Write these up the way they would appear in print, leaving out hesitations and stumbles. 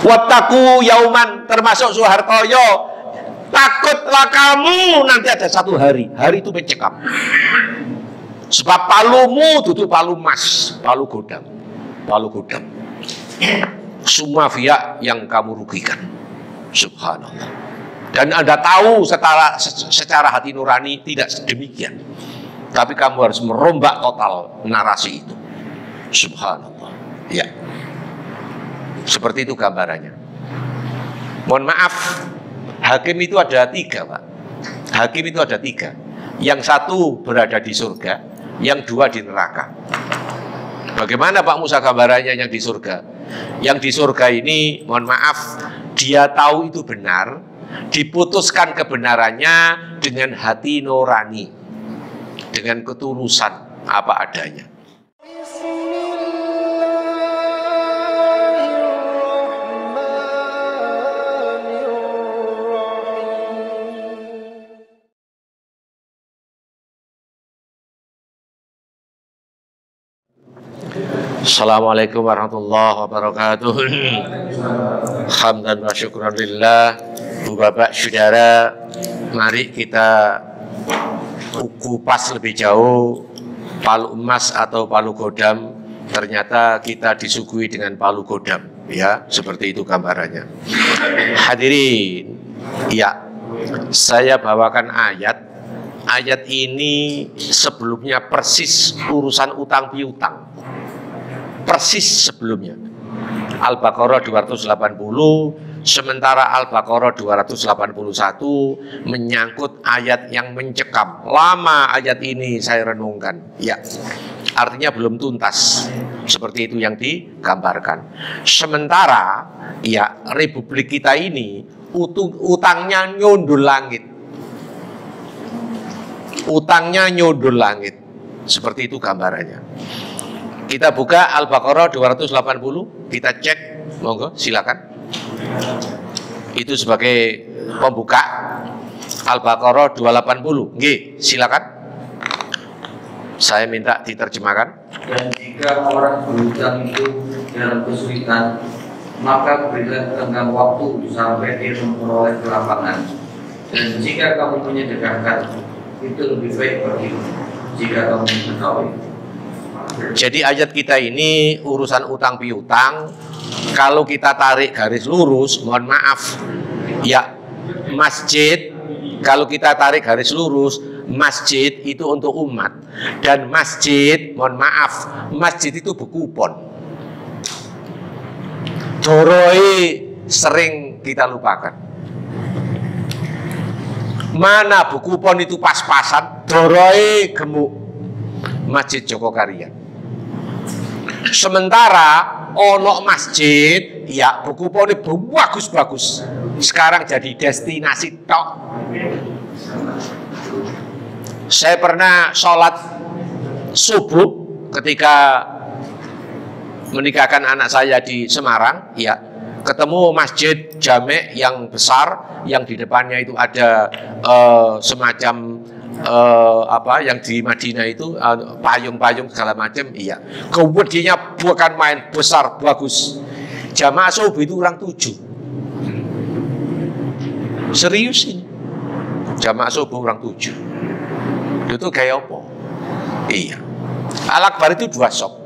Wattaqu yauman, termasuk Suhartoyo, takutlah kamu nanti ada satu hari, hari itu mencekam. Sebab palumu itu palu emas, palu godam, palu godam. Semua pihak yang kamu rugikan. Subhanallah. Dan Anda tahu secara hati nurani tidak demikian. Tapi kamu harus merombak total narasi itu. Subhanallah. Ya. Seperti itu gambarannya. Mohon maaf, hakim itu ada tiga, Pak. Hakim itu ada tiga. Yang satu berada di surga, yang dua di neraka. Bagaimana Pak Musa gambarannya yang di surga? Yang di surga ini, mohon maaf, dia tahu itu benar, diputuskan kebenarannya dengan hati nurani, dengan ketulusan apa adanya. Assalamualaikum warahmatullahi wabarakatuh. Hamdan wa syukran lillah. Bapak saudara, mari kita kupas lebih jauh palu emas atau palu godam. Ternyata kita disuguhi dengan palu godam, ya, seperti itu gambarannya. Hadirin, ya, saya bawakan ayat. Ayat ini sebelumnya persis urusan utang piutang. Persis sebelumnya. Al-Baqarah 280. Sementara Al-Baqarah 281 menyangkut ayat yang mencekam. Lama ayat ini saya renungkan. Ya, artinya belum tuntas. Seperti itu yang digambarkan. Sementara, ya, Republik kita ini utangnya nyundul langit. Utangnya nyundul langit. Seperti itu gambarannya. Kita buka Al-Baqarah 280. Kita cek. Monggo, silakan. Itu sebagai pembuka Al-Baqarah 280. Nggih, silakan. Saya minta diterjemahkan. Dan jika orang berhutang itu dalam kesulitan, maka berilah tenggang waktu sampai dia memperoleh kelapangan. Dan jika kamu menyedekahkan, itu lebih baik bagimu jika kamu mengetahui. Jadi ayat kita ini urusan utang piutang. Kalau kita tarik garis lurus, mohon maaf, ya, masjid, kalau kita tarik garis lurus, masjid itu untuk umat. Dan masjid, mohon maaf, masjid itu berkupon. Doroi sering kita lupakan. Mana berkupon itu pas-pasan, doroi gemuk. Masjid Jogokarian. Sementara onok masjid, ya, berkupone bagus-bagus. Sekarang jadi destinasi tok. Saya pernah sholat subuh ketika menikahkan anak saya di Semarang, ya, ketemu Masjid Jamek yang besar, yang di depannya itu ada semacam apa yang di Madinah itu payung-payung segala macam, iya. Kemudiannya bukan main, besar, bagus. Jamaah subuh itu orang 7. Serius ini. Jamaah subuh orang 7. Itu kayak apa? Iya. Al-Akbar itu 2 sop.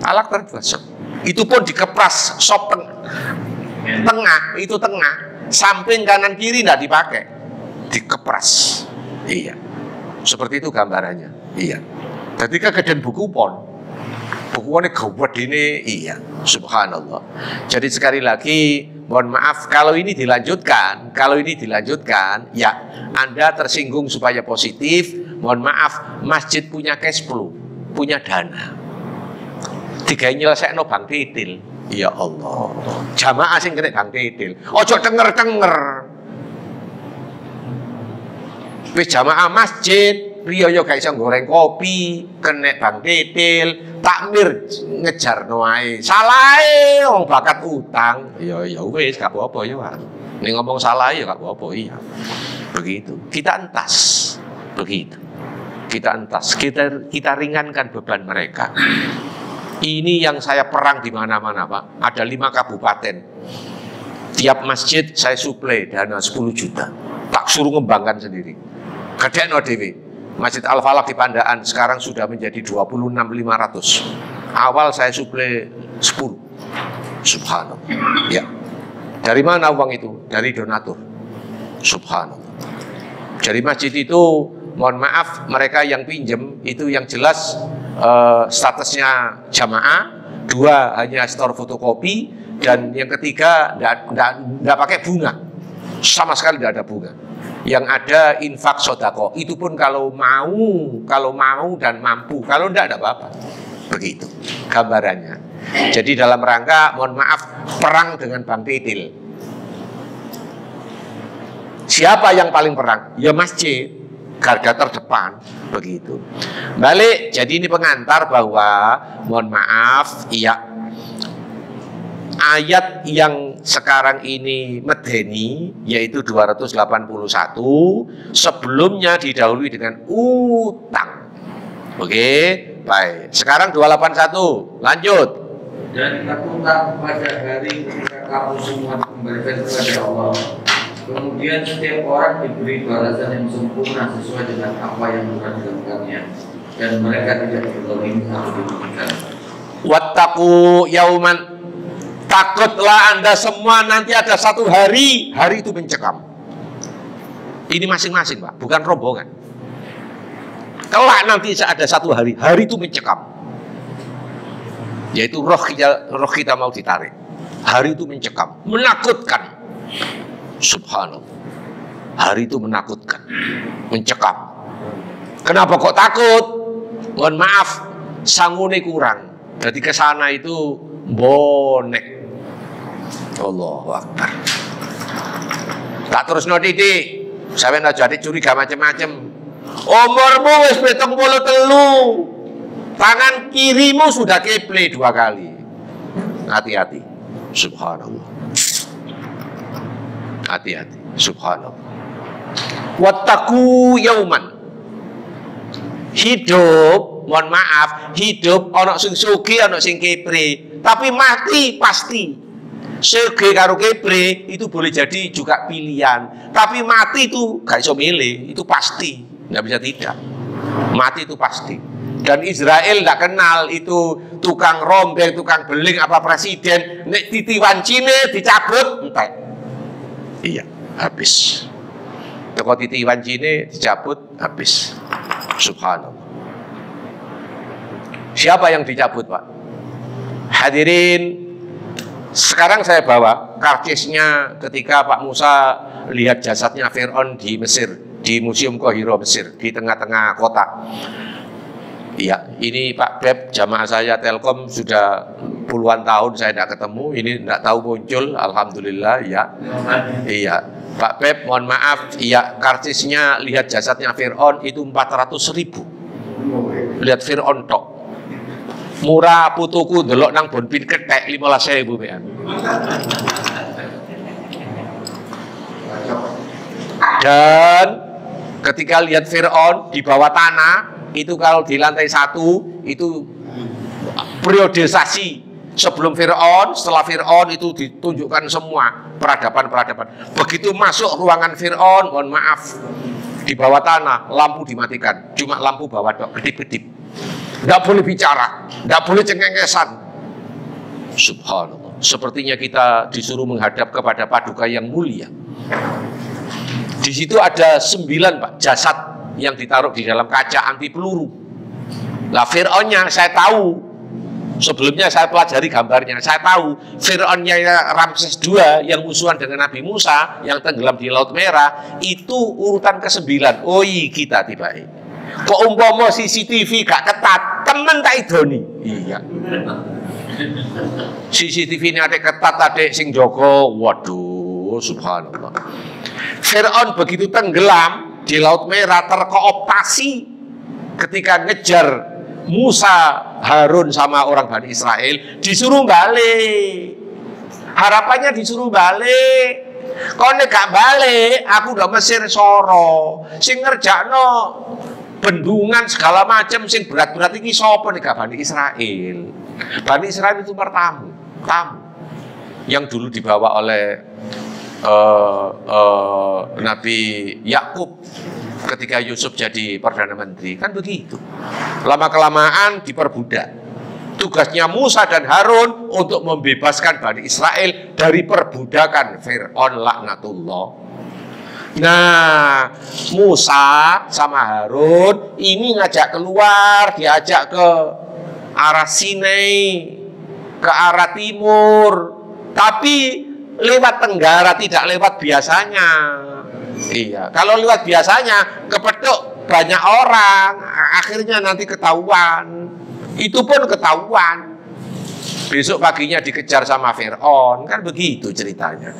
Al-Akbar 2 sop. Itu pun dikepras sop tengah, itu tengah, samping kanan kiri tidak dipakai. Dikepras. Iya, seperti itu gambarannya. Iya, tadi kageden buku pon, bukuannya gawat ini. Iya, subhanallah. Jadi sekali lagi, mohon maaf kalau ini dilanjutkan, ya, Anda tersinggung supaya positif. Mohon maaf, masjid punya cash flow, punya dana. Tiga nyelesekno bang titil. Ya Allah, jamaah sing kena bang titil. Ojo denger-denger. Wis jamaah masjid Rio Yogyakarta goreng kopi kena bang titil takmir ngejar noai salahe wong bakat utang, ya ya wis gak apa-apa ya Pak. Ning ngomong salahe ya gak apa-apa, iya. Begitu. Kita entas. Begitu. Kita entas. Kita ringankan beban mereka. Ini yang saya perang di mana-mana, Pak. Ada 5 kabupaten. Tiap masjid saya suplai dana 10 juta. Tak suruh ngembangkan sendiri. Kedek no dewe. Masjid Al Falak di Pandaan sekarang sudah menjadi 26.500. Awal saya suplai 10. Subhanallah. Ya. Dari mana uang itu? Dari donatur. Subhanallah. Jadi masjid itu, mohon maaf, mereka yang pinjem itu yang jelas statusnya jamaah, 2 hanya store fotokopi, dan yang ketiga tidak pakai bunga, sama sekali tidak ada bunga. Yang ada infak sodako, itu pun kalau mau dan mampu, kalau tidak ada apa-apa. Begitu gambarannya. Jadi dalam rangka, mohon maaf, perang dengan Bang Titil. Siapa yang paling perang? Ya masjid, garda terdepan. Begitu. Balik, jadi ini pengantar bahwa, mohon maaf, iya, ayat yang sekarang ini medeni, yaitu 281, sebelumnya didahului dengan utang. Oke, baik. Sekarang 281, lanjut. Dan takutlah pada hari ketika kamu semua kembalikan kepada Allah, kemudian setiap orang diberi balasan yang sempurna sesuai dengan apa yang Tuhan kehendaknya, dan mereka tidak dizalimi atau dirugikan. Wattaqu yauman, takutlah Anda semua, nanti ada satu hari, hari itu mencekam. Ini masing-masing, Pak, bukan rombongan. Kelak nanti ada satu hari, hari itu mencekam. Yaitu roh kita mau ditarik. Hari itu mencekam, menakutkan. Subhanallah. Hari itu menakutkan, mencekam. Kenapa kok takut? Mohon maaf, sangune kurang. Jadi ke sana itu bonek. Allahu Akbar. Tak terus no titik. Sampeyan aja jadi curiga macam-macam. Umurmu wis 73. Tangan kirimu sudah keple 2 kali. Hati-hati. Subhanallah. Hati-hati. Subhanallah. Wattaqu yauman. Hidup, mohon maaf, hidup ana sing sugih, ana sing keple, tapi mati pasti. Sugih karo keple itu boleh jadi juga pilihan, tapi mati itu gak iso milih, itu pasti, nggak bisa tidak. Mati itu pasti. Dan Israel tidak kenal itu tukang rombeng, tukang beling, apa presiden. Nek titiwan cine dicabut, entek. Iya, habis. Toko titiwan cine dicabut, habis. Subhanallah. Siapa yang dicabut, Pak? Hadirin, sekarang saya bawa karcisnya ketika Pak Musa lihat jasadnya Fir'aun di Mesir, di Museum Kohiro Mesir, di tengah-tengah kota. Iya, ini Pak Beb, jamaah saya Telkom sudah puluhan tahun saya tidak ketemu, ini tidak tahu muncul, alhamdulillah, ya. Iya, Pak Beb, mohon maaf, iya, karcisnya lihat jasadnya Fir'aun itu 400.000. Lihat Fir'aun tok. Murah putuku delok nang bonpin ketek 15.000 ya. Dan ketika lihat Fir'aun di bawah tanah, itu kalau di lantai 1 itu periodisasi sebelum Fir'aun, setelah Fir'aun itu ditunjukkan semua peradaban-peradaban. Begitu masuk ruangan Fir'aun, mohon maaf, di bawah tanah lampu dimatikan, cuma lampu bawah dok, kedip-kedip, nggak boleh bicara, nggak boleh cengengesan. Subhanallah. Sepertinya kita disuruh menghadap kepada paduka yang mulia. Di situ ada 9 Pak jasad yang ditaruh di dalam kaca anti peluru. Nah, Fir'aunnya saya tahu, sebelumnya saya pelajari gambarnya, saya tahu Fir'aunnya Ramses II yang musuhan dengan Nabi Musa yang tenggelam di Laut Merah itu urutan ke-9. Oi kita tiba ini. Kok umpama CCTV gak ketat, temen tak idoni. Iya. CCTV-nya ada ketat, ada sing jogo. Waduh, subhanallah. Fir'aun begitu tenggelam di Laut Merah terkooptasi ketika ngejar Musa, Harun sama orang Bani Israel, disuruh balik. Harapannya disuruh balik. Kalau gak balik, aku udah Mesir soro. Sing ngerjakno bendungan segala macam, sing berat-berat ini sopo nek Bani Israel. Bani Israel itu bertamu, tamu yang dulu dibawa oleh Nabi Yakub ketika Yusuf jadi Perdana Menteri, kan begitu. Lama-kelamaan diperbudak. Tugasnya Musa dan Harun untuk membebaskan Bani Israel dari perbudakan Fir'aun laknatullah. Nah, Musa sama Harun ini ngajak keluar, diajak ke arah Sinai, ke arah timur, tapi lewat tenggara, tidak lewat biasanya. Iya, kalau lewat biasanya kepeduk banyak orang, akhirnya nanti ketahuan. Itu pun ketahuan. Besok paginya dikejar sama Fir'aun, kan begitu ceritanya.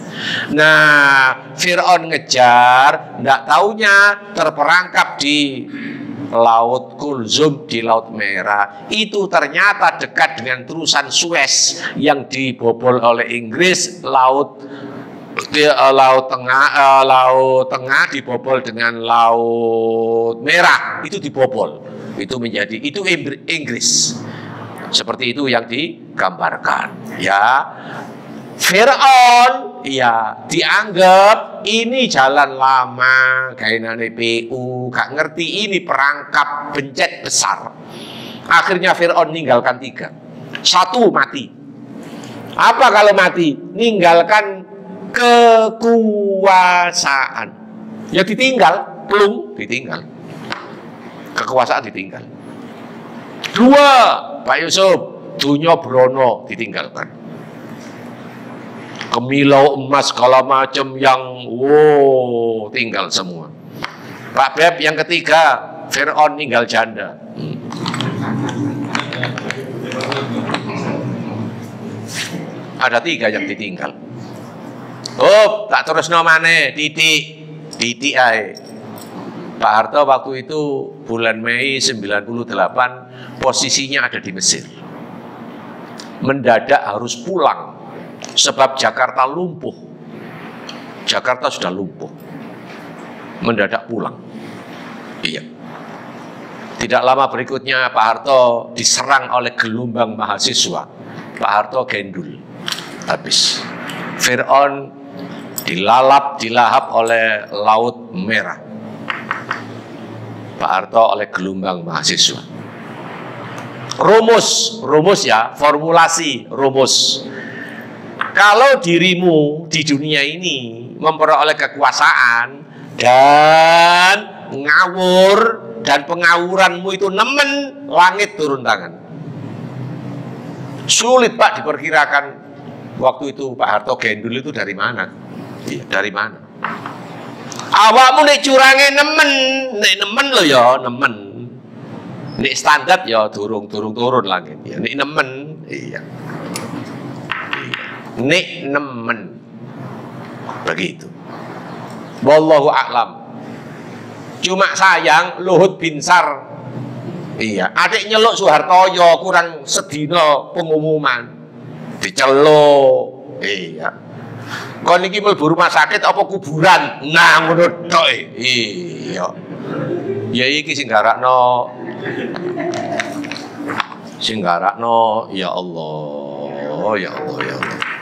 Nah, Fir'aun ngejar, nggak taunya terperangkap di Laut Kulzum, di Laut Merah. Itu ternyata dekat dengan terusan Suez yang dibobol oleh Inggris. Laut Tengah dibobol dengan Laut Merah, itu dibobol. Itu menjadi, itu Inggris. Seperti itu yang digambarkan, ya. Fir'aun, ya, dianggap ini jalan lama, gainane PU, gak ngerti ini perangkap bencet besar. Akhirnya Fir'aun ninggalkan tiga. Satu, mati. Apa kalau mati? Ninggalkan kekuasaan. Ya ditinggal, plung, ditinggal. Kekuasaan ditinggal. Dua, Pak Yusuf, dunia brono ditinggalkan. Kemilau emas segala macam yang wow, tinggal semua. Pak Beb yang ketiga, Fir'aun tinggal janda. Ada tiga yang ditinggal. Oh, tak terus nomane, titik, titik ae. Pak Harto waktu itu bulan Mei 98 posisinya ada di Mesir. Mendadak harus pulang sebab Jakarta lumpuh. Jakarta sudah lumpuh. Mendadak pulang. Iya. Tidak lama berikutnya Pak Harto diserang oleh gelombang mahasiswa. Pak Harto gendul. Habis. Fir'aun dilalap, dilahap oleh Laut Merah. Pak Harto oleh gelombang mahasiswa. Rumus, rumus ya, formulasi, rumus. Kalau dirimu di dunia ini memperoleh kekuasaan dan ngawur, dan pengawuranmu itu nemen, langit turun tangan. Sulit Pak diperkirakan. Waktu itu Pak Harto gendul itu dari mana? Dari mana? Awakmu nek curange nemen, nek nemen lo ya nemen. Nek standar ya durung turun lagi. Nek nemen, iya. Nek nemen, begitu. Wallahu a'lam. Cuma sayang Luhut Binsar. Iya, adik nyeluk Suhartoyo kurang sedina pengumuman. Diceluk, iya. Kon iki mlebu rumah sakit apa kuburan? Nah ngono tok e. Iya. Ya iki sing garakno ya Allah, ya Allah, ya Allah.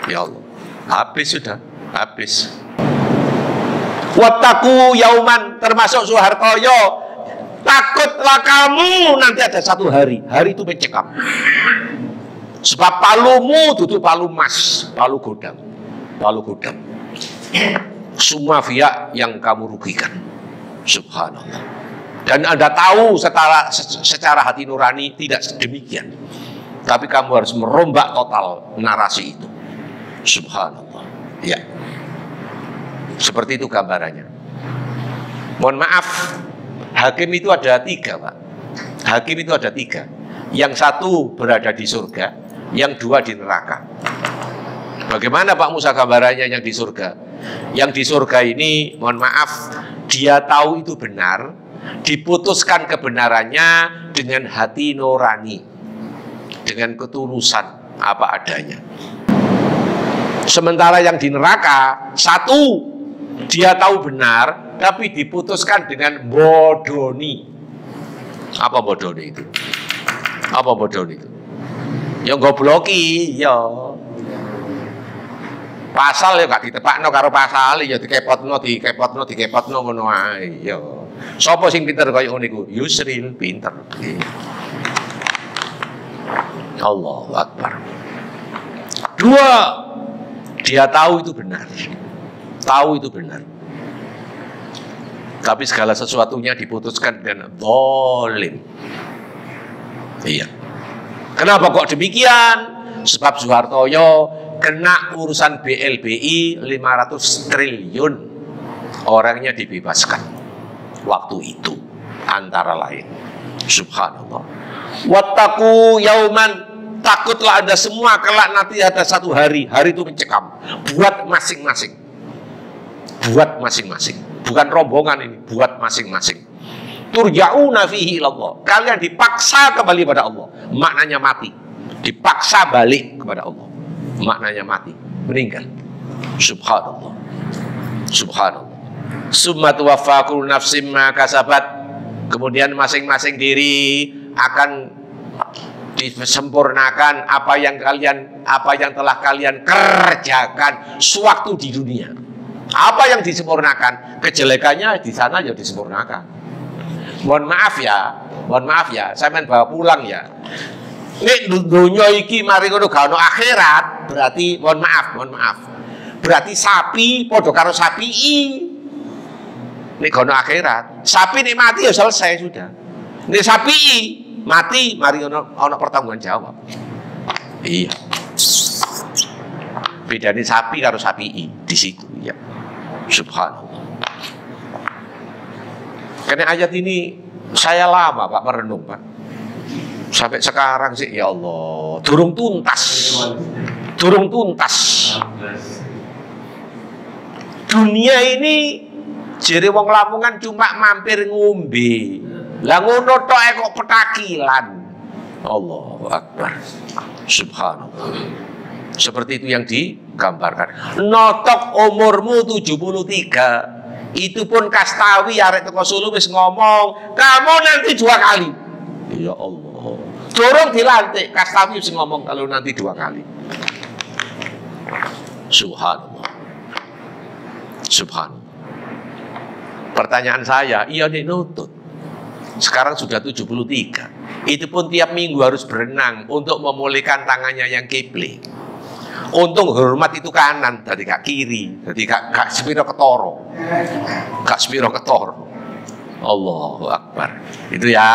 Ya Allah. Habis sudah, habis. Wattaqu yauman, termasuk Suhartoyo. Takutlah kamu nanti ada satu hari. Hari itu mencekam. Sebab palumu dudu palu emas, palu godang. Palu godang, semua pihak yang kamu rugikan, subhanallah. Dan Anda tahu secara hati nurani tidak demikian, tapi kamu harus merombak total narasi itu, subhanallah. Ya, seperti itu gambarannya. Mohon maaf, hakim itu ada tiga, Pak. Hakim itu ada tiga. Yang satu berada di surga, yang dua di neraka. Bagaimana Pak Musa gambarannya yang di surga? Yang di surga ini, mohon maaf, dia tahu itu benar, diputuskan kebenarannya dengan hati nurani, dengan ketulusan apa adanya. Sementara yang di neraka, satu, dia tahu benar, tapi diputuskan dengan bodoni. Apa bodoni itu? Apa bodoni itu? ya gobloki, ya pasal ya gak ditepakno karo pasal, ya dikepotno ngono ae. Ya sapa sing pinter kaya ngene iku? Yusril pinter. Allahu Akbar. Dua, dia tahu itu benar. Tahu itu benar. Tapi segala sesuatunya diputuskan dengan zalim. Iya. Kenapa kok demikian? Sebab Suhartoyo kena urusan BLBI 500 triliun. Orangnya dibebaskan. Waktu itu antara lain. Subhanallah. Wattaqu yauman, takutlah Anda semua kelak nanti ada satu hari. Hari itu mencekam buat masing-masing. Buat masing-masing. Bukan rombongan ini, buat masing-masing. Turja'una fihi ilallah. Kalian dipaksa kembali kepada Allah. Maknanya mati. Dipaksa balik kepada Allah. Maknanya mati, meninggal. Subhanallah. Subhanallah. Summa tuwaffa kullu nafsin ma kasabat. Kemudian masing-masing diri akan disempurnakan apa yang telah kalian kerjakan sewaktu di dunia. Apa yang disempurnakan, kejelekannya di sana ya disempurnakan. Mohon maaf ya, saya main bawa pulang ya. Nek dunia iki mari ngono gak ono akhirat, berarti mohon maaf. Berarti sapi padha karo sapii. Nek gak ono akhirat, sapi nek mati ya selesai sudah. Nek sapii mati, mari ono pertanggungan jawab. Iya. Bedanya sapi karo sapi di situ, ya. Subhanallah. Karena ayat ini saya lama Pak merenung, Pak. Sampai sekarang sih, ya Allah, turung tuntas. Dunia ini jere wong Lamongan cuma mampir ngombe. Lah ngono tok kok petakilan. Allahu Akbar. Subhanallah. Seperti itu yang digambarkan. Notok umurmu 73. Itu pun Kastawi arek teko Solo wis ngomong, "Kamu nanti dua kali." Ya Allah. Durung dilantik Kastawi wis ngomong kalau nanti dua kali. Subhanallah. Subhanallah. Pertanyaan saya, iya nek nutut. Sekarang sudah 73. Itu pun tiap minggu harus berenang untuk memulihkan tangannya yang kibli. Untung hormat itu kanan, dari kak kiri, dari kak Kak Spiro Ketoro. Allahu Akbar. Itu ya,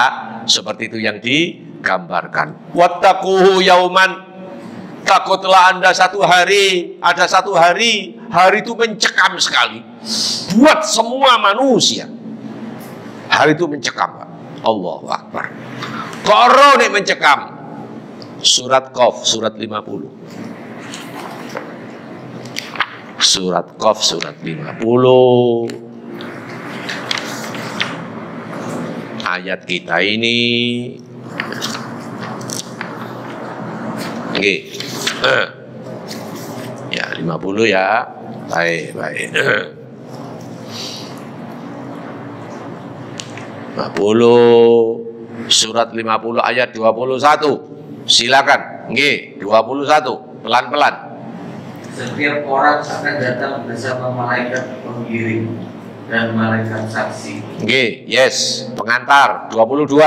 seperti itu yang digambarkan. Wattaquhu yauman, takutlah Anda satu hari. Ada satu hari, hari itu mencekam sekali buat semua manusia. Hari itu mencekam, Pak. Allahu Akbar. Koro nek mencekam. Surat Qaf, surat 50. Surat Qaf, surat 50. Ayat kita ini. Oke. Ya, 50 ya. Baik. 50 surat 50 ayat 21. Silakan. Nggih, 21. Pelan-pelan. Setiap orang akan datang bersama malaikat pengiring dan malaikat saksi. Nggih, yes. Pengantar 22.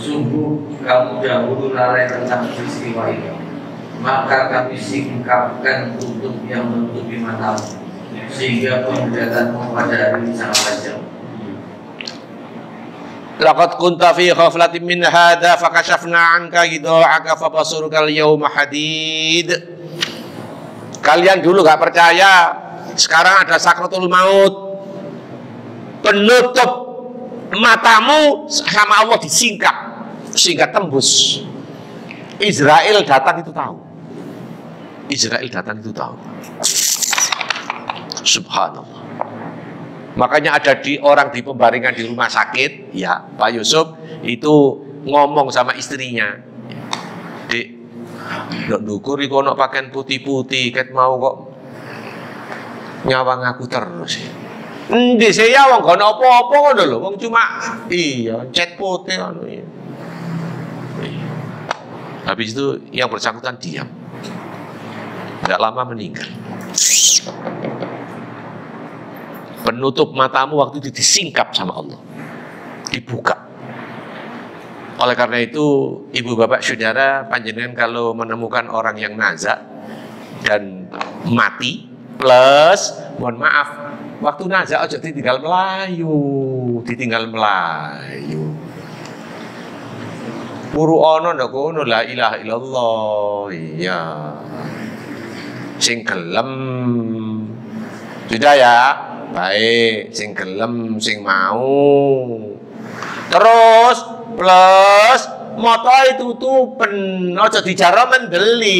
Sungguh kamu dahulu lalai tentang peristiwa itu, maka kami singkapkan tutup yang menutupi matamu sehingga penglihatanmu pada hari sangat tajam. Laqad kunta fi ghaflatin min hadza fakashafna 'anka ghidha'aka fabasuruka al-yawma hadid. Kalian dulu gak percaya, sekarang ada sakratul maut. Penutup matamu sama Allah disingkap, sehingga tembus. Israel datang itu tahu. Subhanallah. Makanya ada orang di pembaringan di rumah sakit, ya Pak Yusuf itu ngomong sama istrinya, "Dik, ndok ndukur iku ono pakaian putih-putih, ket mau kok nyawang aku terus." Endi saya wong gak ono apa-apa ngono lho, wong cuma iya, cat putih ngono. Habis itu yang bersangkutan diam. Tidak lama meninggal. Penutup matamu waktu itu disingkap sama Allah. Dibuka. Oleh karena itu, ibu bapak saudara, panjenengan kalau menemukan orang yang nazak dan mati, plus, mohon maaf, waktu nazak aja ditinggal melayu, Puru ono nakono la ilaha illallah, iya. Sing gelem. Sudah ya, baik, sing gelem, sing mau. Terus plus moto itu tutupen aja dicara mendeli.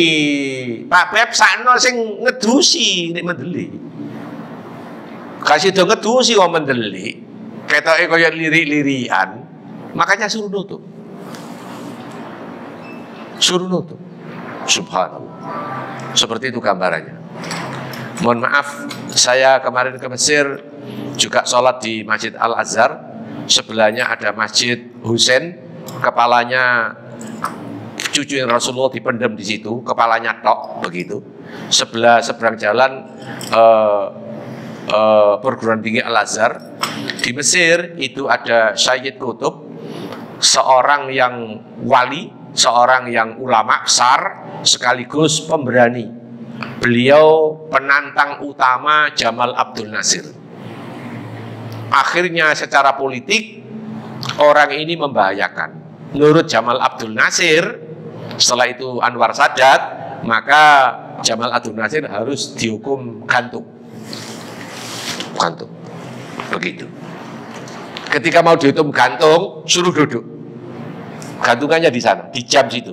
Pak Pep sakno sing ngedusi nek mendeli. Kasih do ngedusi kok mendeli. Ketoke koyo lirik-lirian. Makanya suruh nutup. Subhanallah. Seperti itu gambarannya. Mohon maaf, saya kemarin ke Mesir juga sholat di Masjid Al-Azhar. Sebelahnya ada Masjid Husain, kepalanya cucu Rasulullah dipendam di situ, kepalanya tok begitu. Sebelah seberang jalan perguruan tinggi Al Azhar di Mesir itu ada Sayyid Qutub, seorang yang wali, seorang yang ulama besar sekaligus pemberani. Beliau penantang utama Jamal Abdul Nasser. Akhirnya secara politik orang ini membahayakan. Menurut Jamal Abdul Nasser, setelah itu Anwar Sadat, maka Jamal Abdul Nasser harus dihukum gantung. Begitu. Ketika mau dihukum gantung, suruh duduk. Gantungannya di sana, di jam situ.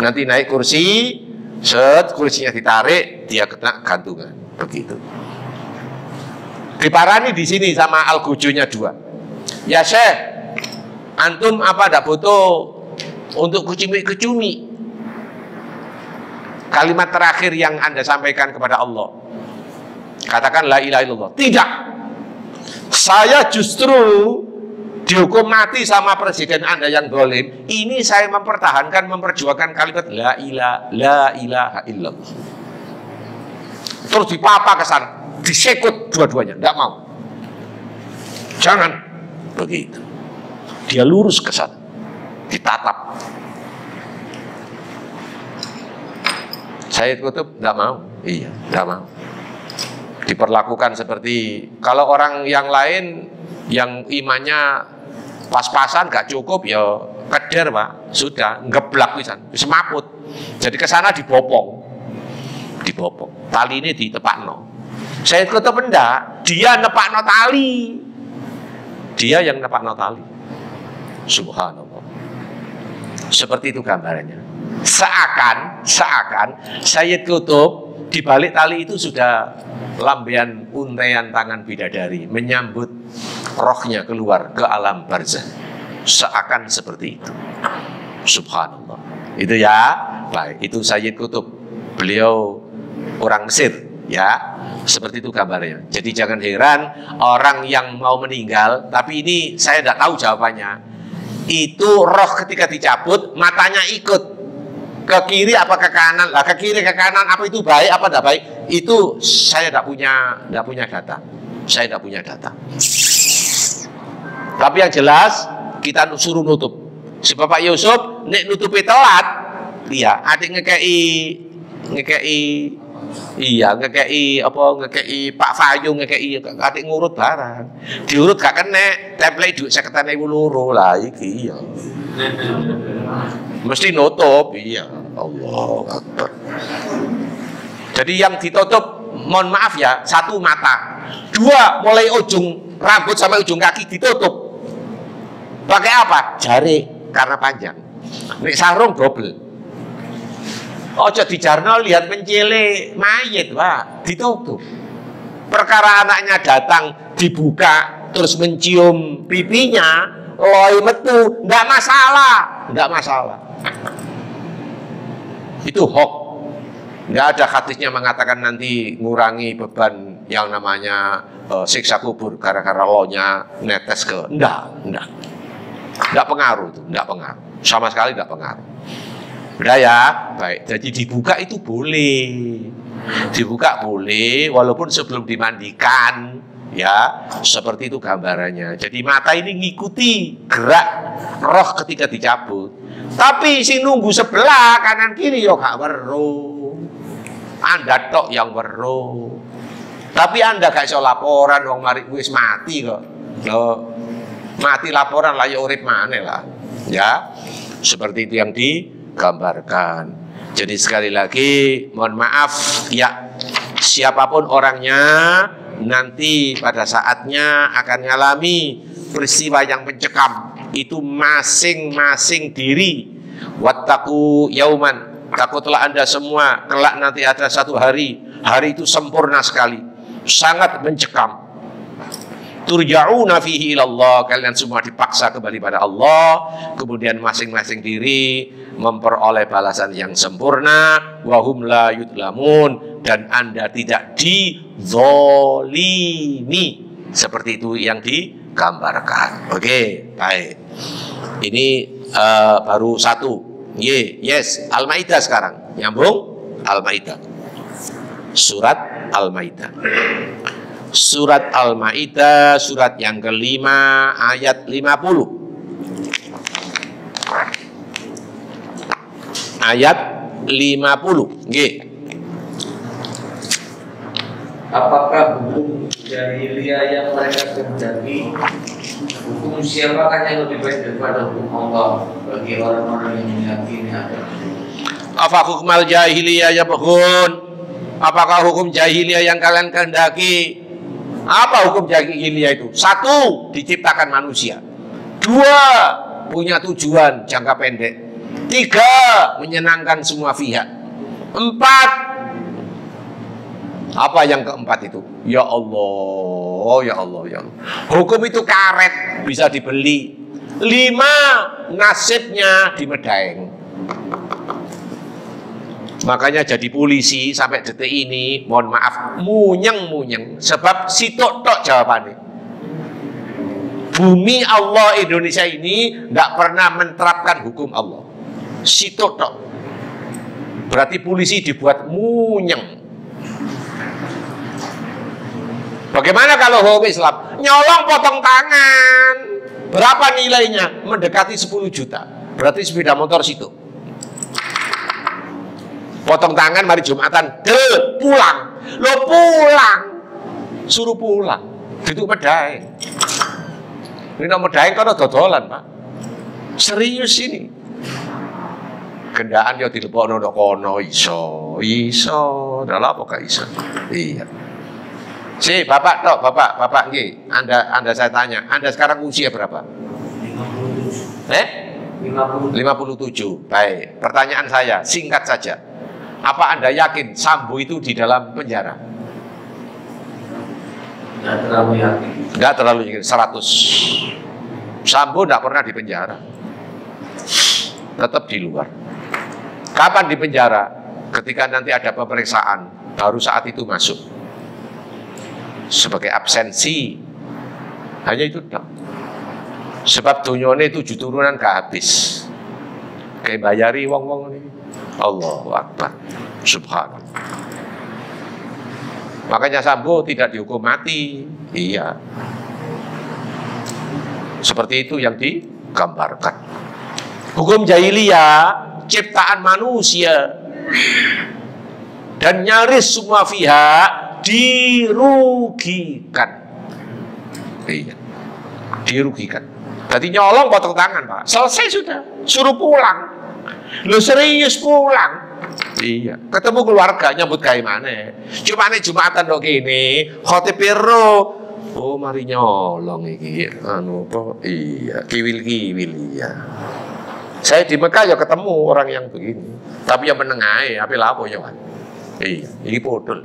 Nanti naik kursi, set kursinya ditarik, dia kena gantungan. Begitu. Diparani di sini sama algojonya dua. Ya Syekh, antum apa tidak butuh untuk kucumi-kucumi? Kalimat terakhir yang Anda sampaikan kepada Allah. Katakan la ilaha illallah. Tidak. Saya justru dihukum mati sama presiden Anda yang zalim. Ini saya mempertahankan, memperjuangkan kalimat la ilaha illallah. Terus dipapa ke sana. Disekut dua-duanya, tidak mau. Jangan begitu. Dia lurus ke sana, ditatap. Sayyid Qutub tidak mau, tidak mau. Diperlakukan seperti kalau orang yang lain yang imannya pas-pasan, gak cukup ya keder pak, sudah ngeblak pisan, semaput. Jadi ke sana dibopong, Tali ini ditepakno. Sayyid Qutub enggak, dia nepakno tali. Dia yang nepakno tali. Subhanallah. Seperti itu gambarannya. Seakan Sayyid Qutub di balik tali itu sudah lambean untaian tangan bidadari menyambut rohnya keluar ke alam barzah. Seakan seperti itu. Subhanallah. Itu ya. Baik, itu Sayyid Qutub. Beliau orang Mesir, ya. Seperti itu gambarnya. Jadi jangan heran orang yang mau meninggal, tapi ini saya tidak tahu jawabannya. Itu roh ketika dicabut, matanya ikut ke kiri apa ke kanan, lah ke kiri ke kanan apa itu baik apa tidak baik? Itu saya tidak punya data. Saya tidak punya data. Tapi yang jelas kita suruh nutup. Si Bapak Yusuf nek nutupi telat, iya adik ngekei iya, ngekei apa ngekei Pak Fayung ngekei kate ngurut barang. Diurut gak kena, template duit 50.000 lah iki iya. Mesti nutup, iya. Allahu Akbar. Jadi yang ditutup, mohon maaf ya, satu mata. Dua, mulai ujung rambut sampai ujung kaki ditutup. Pakai apa? Jari karena panjang. Nek sarung double. Ojo dijarno lihat mencile mayit, wah ditutup. Perkara anaknya datang dibuka terus mencium pipinya, loi metu, ndak masalah, Itu hoax. Nggak ada hadisnya mengatakan nanti ngurangi beban yang namanya siksa kubur gara-gara lonya netes ke. Ndak pengaruh itu, ndak pengaruh. Sama sekali ndak pengaruh. Udah ya, baik. Jadi dibuka itu boleh, dibuka boleh, walaupun sebelum dimandikan, ya seperti itu gambarannya. Jadi mata ini ngikuti gerak roh ketika dicabut. Tapi si nunggu sebelah kanan kiri yo gak weruh. Anda tok yang weruh. Tapi Anda gak iso laporan wong mari wis mati kok. Loh, mati laporan lah yo urip maneh lah. Ya. Seperti itu yang digambarkan. Jadi sekali lagi mohon maaf ya, siapapun orangnya nanti pada saatnya akan mengalami peristiwa yang mencekam. Itu masing-masing diri. Wattaqu yauman, takutlah Anda semua kelak nanti ada satu hari. Hari itu sempurna sekali, sangat mencekam. Turja'una fihi ilallah, kalian semua dipaksa kembali pada Allah, kemudian masing-masing diri memperoleh balasan yang sempurna, wahum la yudlamun, dan Anda tidak dizolimi. Seperti itu yang digambarkan. Oke, baik. Ini baru satu. Yes, Al-Maidah sekarang. Nyambung Al-Maidah. Surat Al-Maidah. Surat Al-Ma'idah, surat yang kelima, ayat 50. Ayat 50. G. Apakah hukum jahiliyah yang mereka kehendaki? Hukum siapakah yang lebih baik daripada hukum Allah bagi orang-orang yang meyakini ada? Apa hukmal jahiliyah ya bukhun? Apakah hukum jahiliyah yang kalian kehendaki? Apa hukum jahiliyah itu? Satu, diciptakan manusia. Dua, punya tujuan jangka pendek. Tiga, menyenangkan semua pihak. Empat, apa yang keempat itu? Ya Allah, ya Allah, ya Allah. Hukum itu karet, bisa dibeli. Lima, nasibnya dimedeng. Makanya jadi polisi sampai detik ini, mohon maaf, munyeng-munyeng. Sebab sitok-tok jawabannya. Bumi Allah Indonesia ini tidak pernah menerapkan hukum Allah. Sitok-tok. Berarti polisi dibuat munyeng. Bagaimana kalau hukum Islam? Nyolong potong tangan. Berapa nilainya? Mendekati 10 juta. Berarti sepeda motor situ. Potong tangan, mari Jumatan, del, pulang. Lo pulang. Suruh pulang. Itu medai. Ini nama medai karena dodolan, Pak. Serius ini. Gendaan ya dilebokno ndo kono iso. Iso, adalah apa gak iso? Iya. Si, Bapak tok, Bapak nggih. Anda saya tanya, Anda sekarang usia berapa? 57. 57. Baik. Pertanyaan saya, singkat saja. Apa Anda yakin Sambo itu di dalam penjara? Nggak terlalu yakin. Nggak terlalu yakin, 100. Sambo nggak pernah di penjara. Tetap di luar. Kapan di penjara? Ketika nanti ada pemeriksaan, baru saat itu masuk. Sebagai absensi. Hanya itu. Sebab dunyone 7 turunan nggak habis. Kayak bayari wong-wong ini. Allahu Akbar, Subhanallah. Makanya Sambo tidak dihukum mati. Iya. Seperti itu yang digambarkan. Hukum jahiliyah ciptaan manusia, dan nyaris semua pihak dirugikan. Iya, dirugikan. Jadi nyolong potong tangan, Pak. Selesai sudah. Suruh pulang. Lu serius pulang. Iya, ketemu keluarga nyambut gawe maneh. Cumane Jumatan kok kene, khotib ro. Oh, mari nyolong iki. Anu apa? Iya, kiwil-kiwil ya. Saya di Mekah ya ketemu orang yang begini. Tapi yang meneng ae, ape lapo ya, Pak. Iya, iki podol.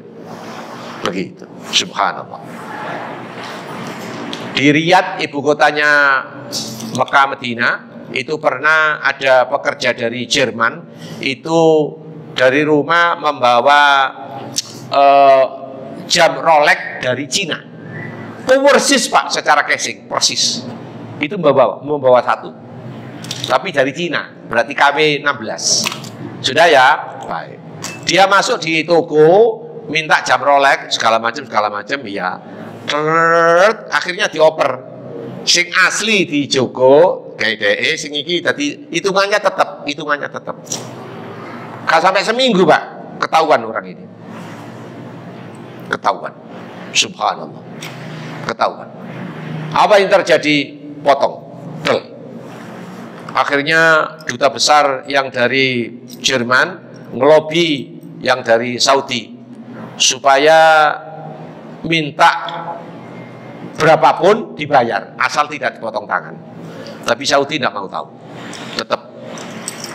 Begitu. Subhanallah. Di Riyadh, ibu kotanya Mekah Medina, itu pernah ada pekerja dari Jerman, itu dari rumah membawa jam Rolex dari Cina. Persis, Pak, secara casing, persis. Itu membawa satu. Tapi dari Cina, berarti KW 16. Sudah ya? Baik. Dia masuk di toko, minta jam Rolex, segala macam, iya. Akhirnya dioper. Sing asli di Joko, KDE, sing iki tadi hitungannya tetap. Kalau sampai seminggu, Pak, ketahuan orang ini. Ketahuan. Subhanallah. Ketahuan. Apa yang terjadi? Potong. Akhirnya duta besar yang dari Jerman ngelobi yang dari Saudi supaya minta berapapun dibayar asal tidak dipotong tangan. Tapi Saudi tidak mau tahu. Tetap.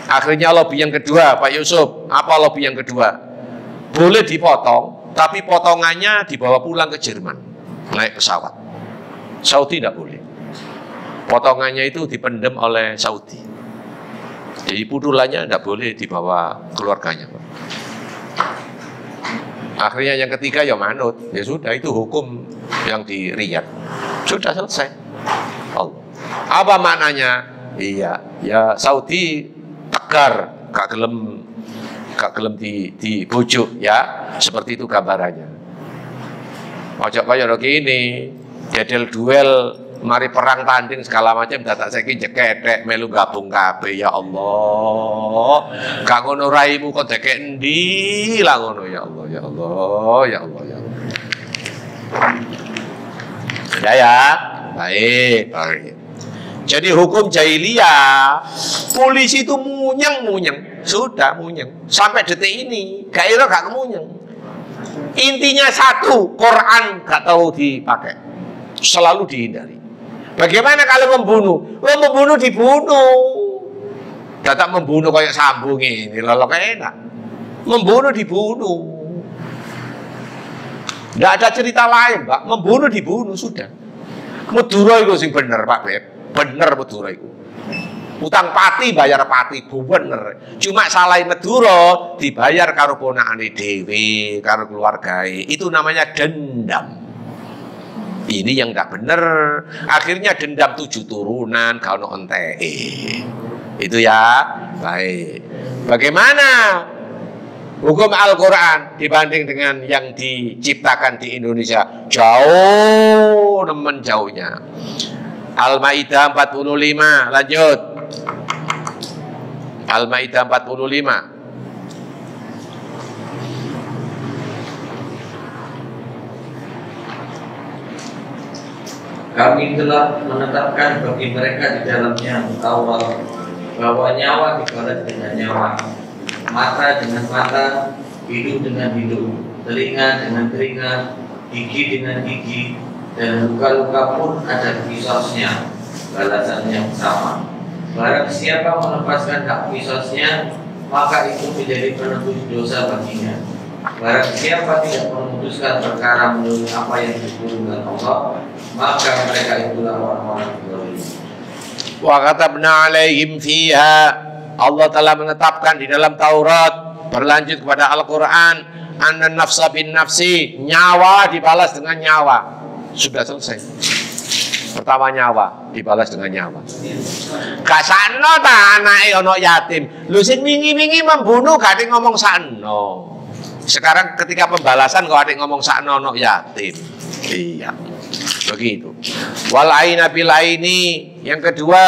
Akhirnya lobi yang kedua, Pak Yusuf, apa lobi yang kedua? Boleh dipotong, tapi potongannya dibawa pulang ke Jerman naik pesawat. Saudi tidak boleh. Potongannya itu dipendam oleh Saudi. Jadi pudulannya tidak boleh dibawa keluarganya. Akhirnya yang ketiga ya manut. Ya sudah, itu hukum yang di Riyadh. Sudah selesai. Allah. Apa maknanya? Iya, ya Saudi tegar, gak gelem dibujuk ya. Seperti itu gambarannya. Ojo kaya gini, jadil duel mari perang tanding segala macam data saiki jekedek melu gabung kabeh ya Allah. Gak ngono raimu kok dekek endi lah ngono ya Allah ya Allah ya Allah ya Allah. Sudah ya? Baik. Jadi hukum jahiliyah polisi itu munyeng. Sudah munyeng. Sampai detik ini gairo gak kemunyeng. Intinya satu, Quran gak tahu dipakai. Selalu dihindari. Bagaimana kalau membunuh? Wah, membunuh dibunuh. Datang membunuh kayak Sambo ini, lolok enak. Membunuh dibunuh. Tidak ada cerita lain, Pak. Membunuh dibunuh sudah. Madura itu sing bener, Pak Beb. Bener Madura itu. Utang pati bayar pati, bener. Cuma salah Madura dibayar karo ponakane dhewe, karo keluargae. Itu namanya dendam. Ini yang nggak bener, akhirnya dendam 7 turunan kalau nonte itu ya. Baik, bagaimana hukum Al-Quran dibanding dengan yang diciptakan di Indonesia? Jauh nemen jauhnya. Al-Ma'idah 45, lanjut. Al-Ma'idah 45. Kami telah menetapkan bagi mereka di dalamnya awal bahwa nyawa dibalas dengan nyawa, mata dengan mata, hidung dengan hidung, telinga dengan telinga, gigi dengan gigi, dan luka-luka pun ada kisosnya, balasan yang sama. Barang siapa melepaskan hak kisosnya, maka itu menjadi penebus dosa baginya. Barang siapa tidak memutuskan perkara menurut apa yang diturunkan Allah, maka mereka itulah orang-orang zalim. Wa katabna alaihim fiha, Allah telah menetapkan di dalam Taurat, berlanjut kepada Al-Quran, anna nafsa bin nafsi, nyawa dibalas dengan nyawa. Sudah selesai. Pertama nyawa dibalas dengan nyawa. Kasano ta anake ono yatim. Lu sing wingi-wingi membunuh gak ngomong sano. Sekarang ketika pembalasan kalau ada yang ngomong saknono yatim. Iya. Begitu. Wal aina bil aini. Yang kedua,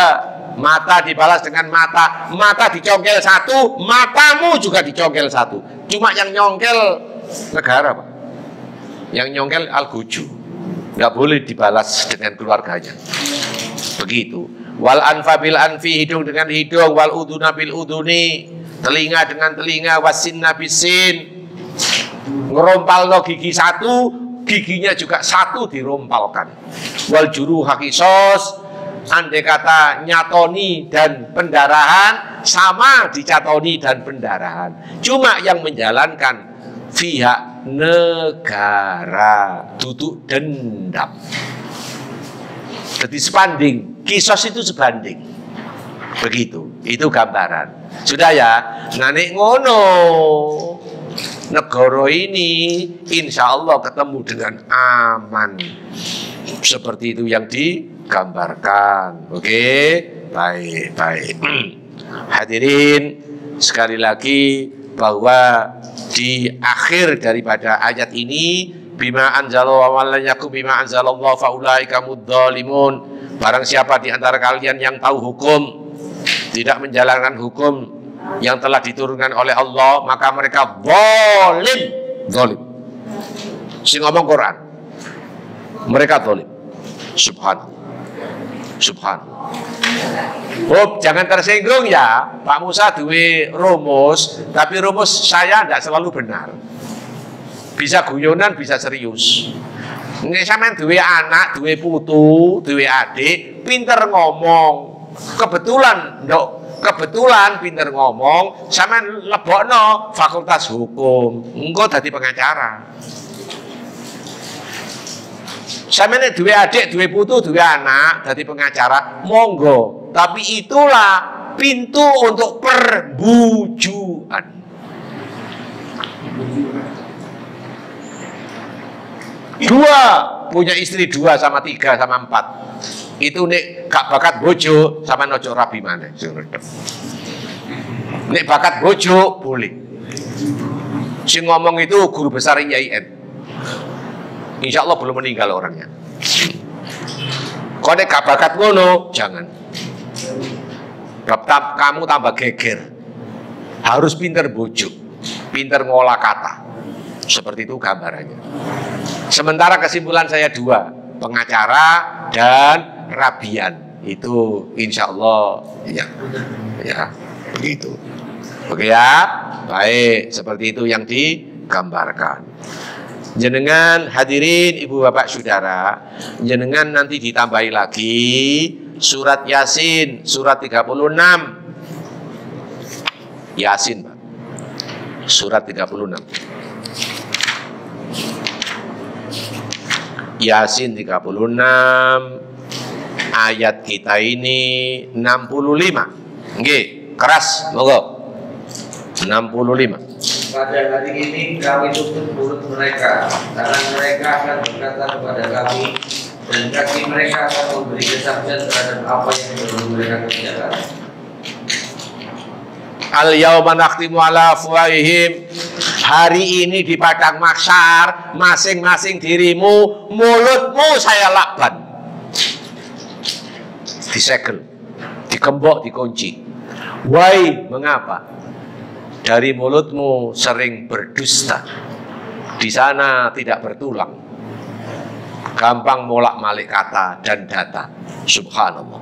mata dibalas dengan mata. Mata dicongkel satu, matamu juga dicongkel satu. Cuma yang nyongkel negara, Pak. Yang nyongkel Al-Guju. Nggak boleh dibalas dengan keluarganya. Begitu. Wal anfa bil anfi, hidung dengan hidung, wal uduna bil uduni, telinga dengan telinga, wasinna bisin. Ngerompal no gigi satu, giginya juga satu dirompalkan. Wal juru hakisos, andai kata nyatoni dan pendarahan sama, dicatoni dan pendarahan. Cuma yang menjalankan pihak negara duduk dendam. Jadi sebanding, kisos itu sebanding. Begitu, itu gambaran. Sudah ya, nane ngono. Negara ini insya Allah ketemu dengan aman. Seperti itu yang digambarkan. Oke, baik. Hadirin sekali lagi bahwa di akhir daripada ayat ini, bima anzalallahu wa man yakum bima anzalallahu fa ulaika mudzalimun. Barang siapa di antara kalian yang tahu hukum, tidak menjalankan hukum yang telah diturunkan oleh Allah, maka mereka zalim. Zalim. Sing ngomong Quran. Mereka zalim. Subhanallah. Subhanallah. Hop, jangan tersinggung ya. Pak Musa duwe rumus, tapi rumus saya tidak selalu benar. Bisa guyonan, bisa serius. Ini sampean duwe anak, duwe putu, duwe adik, pinter ngomong. Kebetulan, dok. Kebetulan pinter ngomong, sampean lebokno fakultas hukum. Engko dadi pengacara. Sampeyan duwe adik, duwe putu, duwe anak, dadi pengacara, monggo. Tapi itulah pintu untuk perbujuan. Dua, punya istri dua sama tiga sama empat, itu nek gak bakat bojo sama nojo rabi mana. Nek bakat bojo boleh. Si ngomong itu guru besar IAIN, insya Allah belum meninggal orangnya. Kau nek gak bakat ngono jangan. Kamu tambah geger. Harus pinter bojo, pinter ngolah kata. Seperti itu gambarannya. Sementara kesimpulan saya dua, pengacara dan rabian. Itu insya Allah ya, ya begitu. Oke ya, baik, seperti itu yang digambarkan. Jenengan hadirin ibu bapak saudara, jenengan nanti ditambahi lagi surat Yasin, surat 36 Yasin Pak, surat 36 Yasin 36, ayat kita ini 65. Nggih, keras, monggo. 65. Pada hari ini kami tutup mulut mereka, tangan mereka akan berkata kepada kami, dan kaki mereka akan memberi kesaksian terhadap apa yang belum mereka kerjakan. Al-yauma nakhtimu ala afwahihim. Hari ini di padang mahsyar, masing-masing dirimu, mulutmu saya lakban. Disegel, dikembok, dikunci. Wai, mengapa? Dari mulutmu sering berdusta. Di sana tidak bertulang. Gampang molak-malik kata dan data. Subhanallah.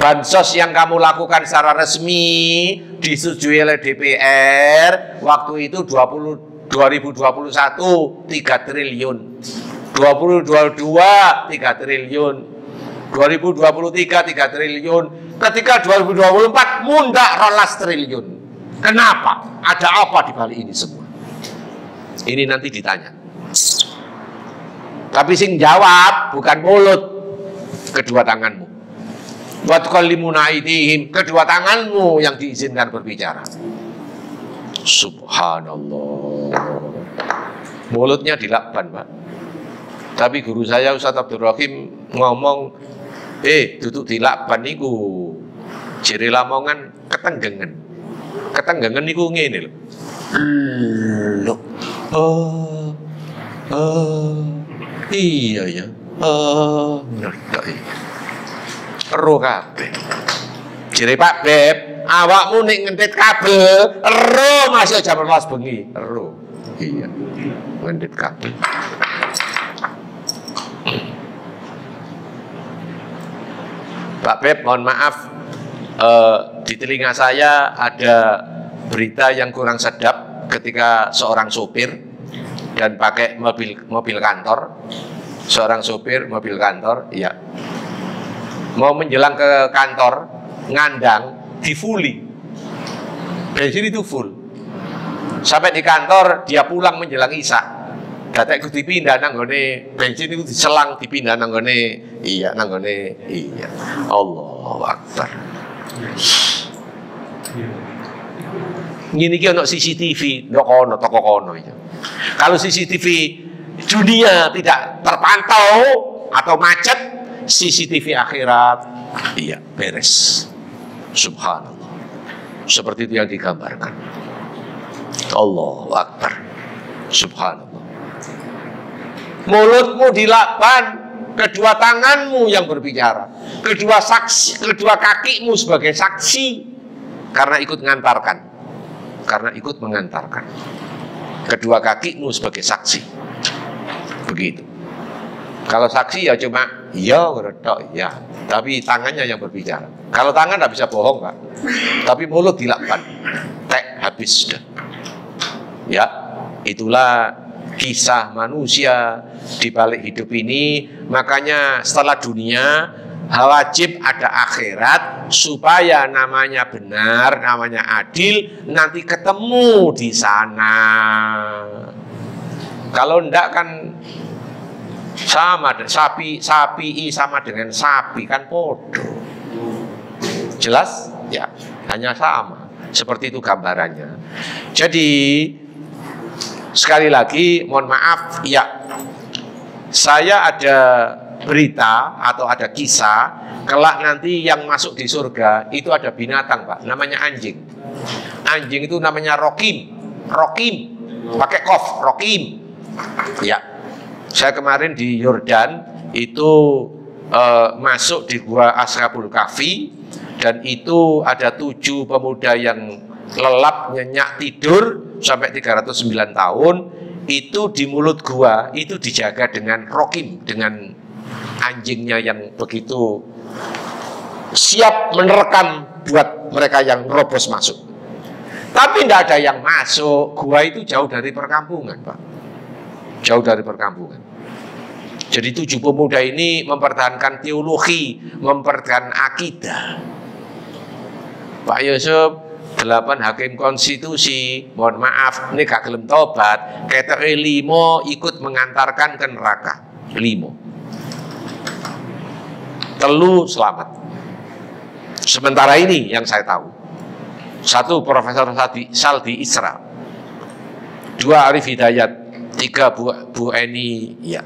Bansos yang kamu lakukan secara resmi disetujui oleh DPR waktu itu 2021 3 triliun, 2022 3 triliun, 2023 3 triliun, ketika 2024 mundak 12 triliun. Kenapa? Ada apa di balik ini semua? Ini nanti ditanya. Tapi sing jawab bukan mulut, kedua tanganmu. Buat kalimunaidihim, kedua tanganmu yang diizinkan berbicara. Subhanallah. Mulutnya dilakban Pak. Tapi guru saya Ustaz Abdul Raqim ngomong, duduk dilakban niku jere lamongan ketenggengen. Ketenggengen niku ngene lho. Iya ya. Ero kabel, jadi Pak Beb, awakmu nih ngentit kabel, ero masih jam belas bengi, ero, iya, ngentit kabel. Pak Beb, mohon maaf, di telinga saya ada berita yang kurang sedap ketika seorang sopir dan pakai mobil kantor, seorang sopir mobil kantor, iya. Mau menjelang ke kantor ngandang di fully, bensin itu full sampai di kantor, dia pulang menjelang Isya data ikut dipindah nanggone bensin itu diselang dipindah nanggone iya nanggone iya. Allahu Akbar. Ini untuk CCTV dokono toko kono itu. Kalau CCTV dunia tidak terpantau atau macet, CCTV akhirat, iya beres. Subhanallah, seperti itu yang digambarkan. Allahu Akbar, subhanallah. Mulutmu dilapan, kedua tanganmu yang berbicara, kedua saksi, kedua kakimu sebagai saksi, karena ikut mengantarkan, karena ikut mengantarkan, kedua kakimu sebagai saksi. Begitu. Kalau saksi ya cuma ya retok ya, tapi tangannya yang berbicara. Kalau tangan nggak bisa bohong, Pak. Tapi mulut dilakban, tek habis dah. Ya, itulah kisah manusia di balik hidup ini. Makanya setelah dunia wajib ada akhirat, supaya namanya benar, namanya adil, nanti ketemu di sana. Kalau enggak kan sama, dan sapi sama dengan sapi kan bodoh. Jelas? Ya, hanya sama. Seperti itu gambarannya. Jadi sekali lagi, mohon maaf ya, saya ada berita atau ada kisah, kelak nanti yang masuk di surga itu ada binatang, Pak, namanya anjing. Anjing itu namanya Raqim, Raqim, pakai kof, Raqim. Ya, saya kemarin di Yordan itu masuk di gua Ashabul Kahfi, dan itu ada 7 pemuda yang lelap, nyenyak tidur sampai 309 tahun, itu di mulut gua itu dijaga dengan Raqim, dengan anjingnya yang begitu siap menerkam buat mereka yang merobos masuk. Tapi tidak ada yang masuk, gua itu jauh dari perkampungan, Pak, jauh dari perkampungan. Jadi 7 pemuda ini mempertahankan teologi, mempertahankan akidah. Pak Yusuf, 8 hakim konstitusi, mohon maaf, ini gak gelem tobat, ketok 5 ikut mengantarkan ke neraka, 5. 3 selamat. Sementara ini yang saya tahu. 1 Profesor Saldi Isra, 2 Arif Hidayat, 3 Bu Eni, ya,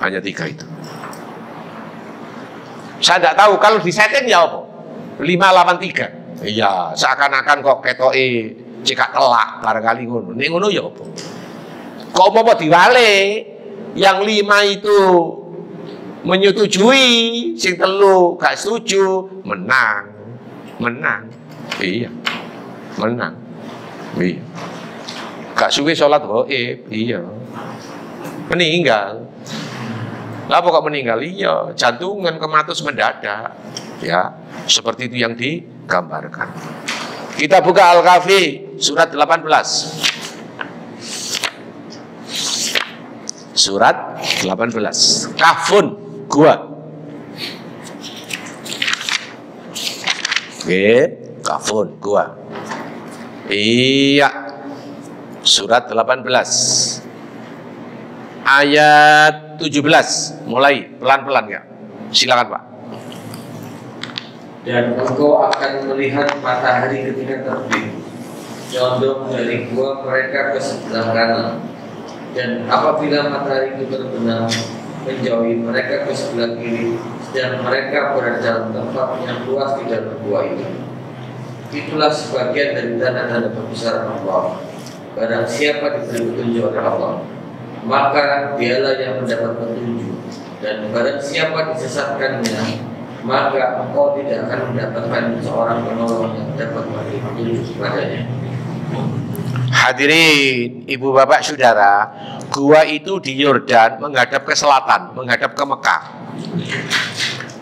hanya 3 itu. Saya tidak tahu kalau di setting ya apa? 5 lawan 3. Iya, seakan-akan kok ketoke jika telak barangkali ngono. Nek ngono ya apa? Kok apa diwalik? Yang 5 itu menyetujui, sing 3 gak setuju, menang. Menang. Iya. Menang. Iya. Gak suwe salat gaib, iya. Meninggal. Lah kok meninggal? Iya, jantungan, kematus mendadak. Ya, seperti itu yang digambarkan. Kita buka Al-Kahfi surat 18. Surat 18. Kahfun, gua. Oke, Kahfun, gua. Iya. Surat 18. Ayat 17. Mulai pelan-pelan ya. Silakan, Pak. Dan engkau akan melihat matahari ketika terbit, condong dari gua mereka ke sebelah kanan, dan apabila matahari itu terbenam, menjauhi mereka ke sebelah kiri, dan mereka berada dalam tempat yang luas di dalam gua itu. Itulah sebagian dari tanda-tanda kebesaran Allah. Barang siapa diberi petunjuk oleh Allah, maka dialah yang mendapat petunjuk, dan barang siapa disesatkannya, maka engkau tidak akan mendapatkan seorang penolong yang dapat memberi petunjuk kepadanya. Hadirin, ibu bapak saudara, gua itu di Yordan menghadap ke selatan, menghadap ke Mekah.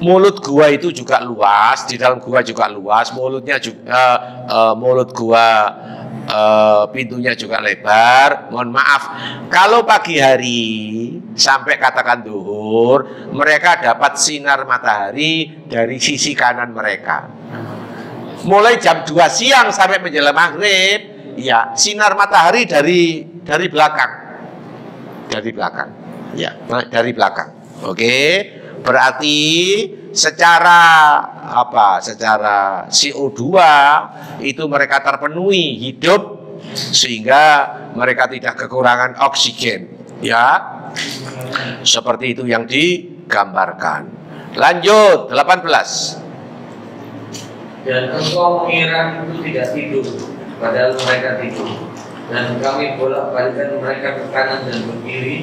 Mulut gua itu juga luas, di dalam gua juga luas, mulutnya juga, mulut gua pintunya juga lebar. Mohon maaf, kalau pagi hari sampai katakan duhur, mereka dapat sinar matahari dari sisi kanan mereka. Mulai jam 2 siang sampai menjelang maghrib, ya, sinar matahari dari belakang. Dari belakang. Ya, dari belakang. Oke. Berarti secara apa? Secara CO2 itu mereka terpenuhi hidup, sehingga mereka tidak kekurangan oksigen. Ya. Seperti itu yang digambarkan. Lanjut 18. dan engkau mengira itu tidak tidur, padahal mereka tidur. Dan kami bolak-balikkan mereka ke kanan dan ke kiri,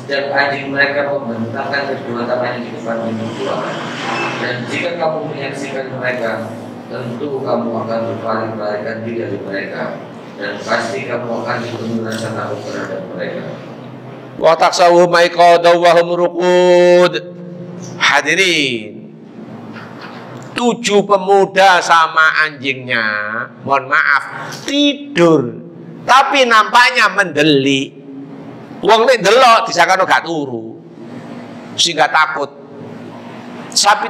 setiap anjing mereka membentangkan kedua tangannya di depan muka. Dan jika kamu menyaksikan mereka, tentu kamu akan berpaling-palingkan diri dari mereka, dan pasti kamu akan dipenuhi rasa takut terhadap mereka. Wa taksawhum aiqadaw wa hum ruqud. Hadirin, 7 pemuda sama anjingnya, mohon maaf, tidur, tapi nampaknya mendelik. Wong nek delok disangkane gak turu, sehingga takut.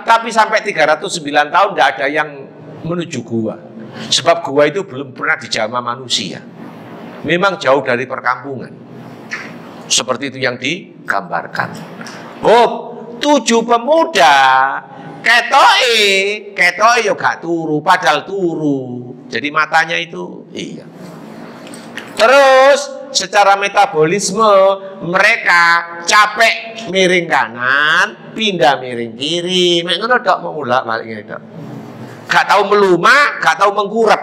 Tapi sampai 309 tahun tidak ada yang menuju gua, sebab gua itu belum pernah dijamah manusia. Memang jauh dari perkampungan. Seperti itu yang digambarkan. Oh, 7 pemuda ketoke yo gak turu, padahal turu. Jadi matanya itu iya. Terus secara metabolisme mereka capek miring kanan, pindah miring kiri, ngono tok mengulak balik ngene tok. Gak tahu melumak, gak tahu mengkurep.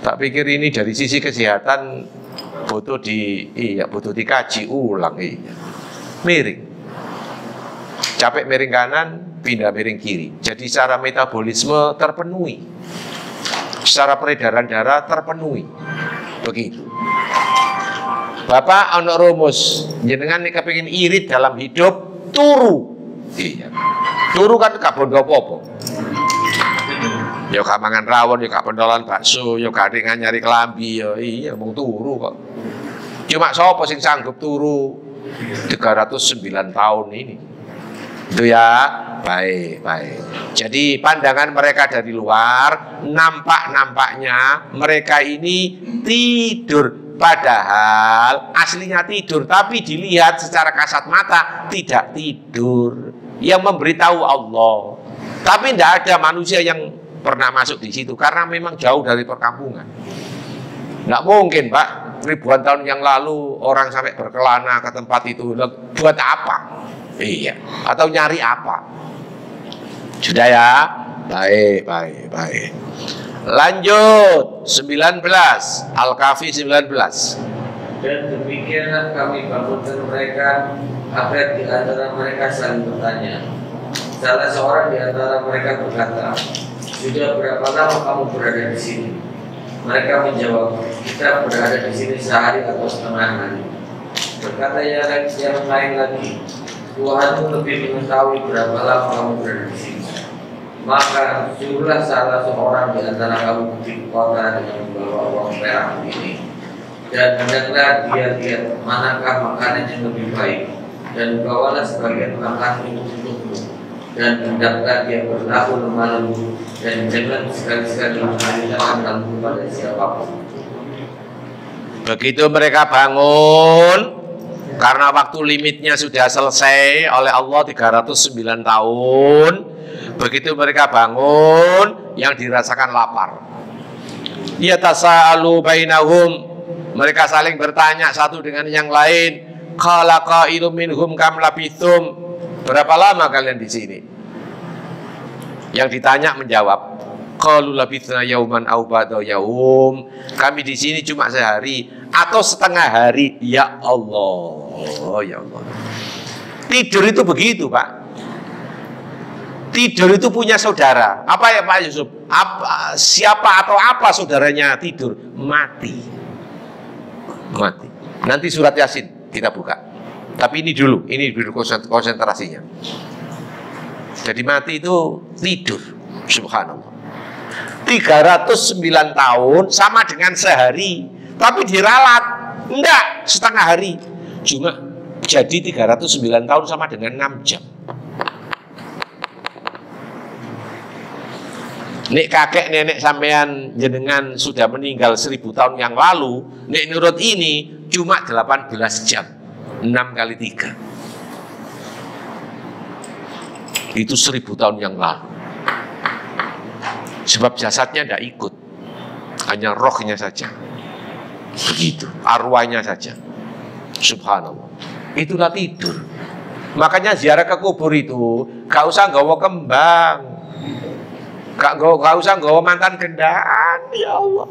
Tak pikir ini dari sisi kesehatan butuh dikaji ulang. Iya. Miring. Capek miring kanan, pindah miring kiri. Jadi secara metabolisme terpenuhi. Secara peredaran darah terpenuhi. Begitu. Bapak ono rumus, jenengan nek kepengin irit dalam hidup, turu. Iya. Turu kan gak bondo apa-apa. Ya gak mangan rawon, ya gak pendolan bakso, ya gak nyari kelambi, ya iya mung turu kok. Cuma sapa sing sanggup turu 309 tahun ini? Itu ya, baik. Jadi pandangan mereka dari luar, nampak-nampaknya mereka ini tidur, padahal aslinya tidur, tapi dilihat secara kasat mata tidak tidur. Yang memberitahu Allah, tapi tidak ada manusia yang pernah masuk di situ karena memang jauh dari perkampungan. Nggak mungkin, Pak, ribuan tahun yang lalu orang sampai berkelana ke tempat itu buat apa? Iya, atau nyari apa? Sudah ya? Baik. Lanjut, 19, Al-Kahfi 19. Dan demikianlah kami bangunkan mereka, agar di antara mereka saling bertanya. Salah seorang di antara mereka berkata, sudah berapa lama kamu berada di sini? Mereka menjawab, kita berada di sini sehari atau setengah hari. Berkata yang lain lagi, Tuhanmu lebih mengetahui berapa lama kamu berada di sini. Maka suruhlah salah seorang di antara kamu pergi ke kota dengan membawa uang perak ini, dan hendaklah dia lihat manakah makanan yang lebih baik, dan bawalah sebagian makan untukmu, dan hendaklah dia berlaku lemah lembut, dan jangan sekali-sekali mengaritakan kamu kepada siapapun. Begitu mereka bangun, karena waktu limitnya sudah selesai oleh Allah 309 tahun. Begitu mereka bangun, yang dirasakan lapar. Ya tasa'alu bainahum, mereka saling bertanya satu dengan yang lain. Qala qailum minhum kam labithum, berapa lama kalian di sini? Yang ditanya menjawab, qalu labithna yauman aw ba'da yaum, kami di sini cuma sehari atau setengah hari. Ya Allah, ya Allah. Tidur itu begitu, Pak. Tidur itu punya saudara. Apa ya Pak Yusuf? Siapa atau apa saudaranya tidur? Mati. Nanti surat Yasin kita buka. Tapi ini dulu konsentrasinya. Jadi mati itu tidur. Subhanallah. 309 tahun sama dengan sehari. Tapi diralat, enggak, setengah hari. Cuma jadi 309 tahun sama dengan 6 jam. Nek kakek nenek sampean jenengan sudah meninggal 1000 tahun yang lalu, nek nurut ini cuma 18 jam. 6 kali 3. Itu 1000 tahun yang lalu. Sebab jasadnya tidak ikut. Hanya rohnya saja. Begitu, arwahnya saja. Subhanallah. Itulah tidur. Makanya ziarah ke kubur itu gak usah nggawa kembang, gak usah nggawa mantan gendaan. Ya Allah,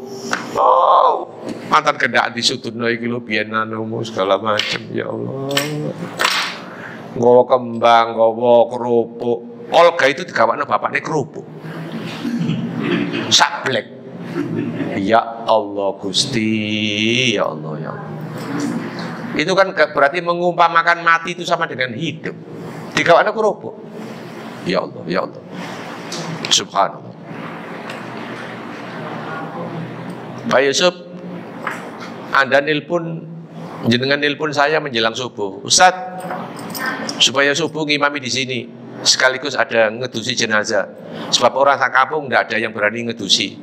oh, mantan gendaan di Sutuno iki lho biyen anomu segala macam. Ya Allah, nggawa kembang, nggawa kerupuk. Olga itu digawakno bapaknya kerupuk sablek. Ya Allah Gusti, ya Allah, ya Allah. Itu kan berarti mengumpamakan mati itu sama dengan hidup. Tiga anak kerupuk. Ya Allah, ya Allah. Subhanallah. Pak Yusuf, Anda nilpun, jenengan nilpun saya menjelang subuh. Ustadz, supaya subuh ngimami di sini, sekaligus ada ngedusi jenazah. Sebab orang kampung nggak ada yang berani ngedusi.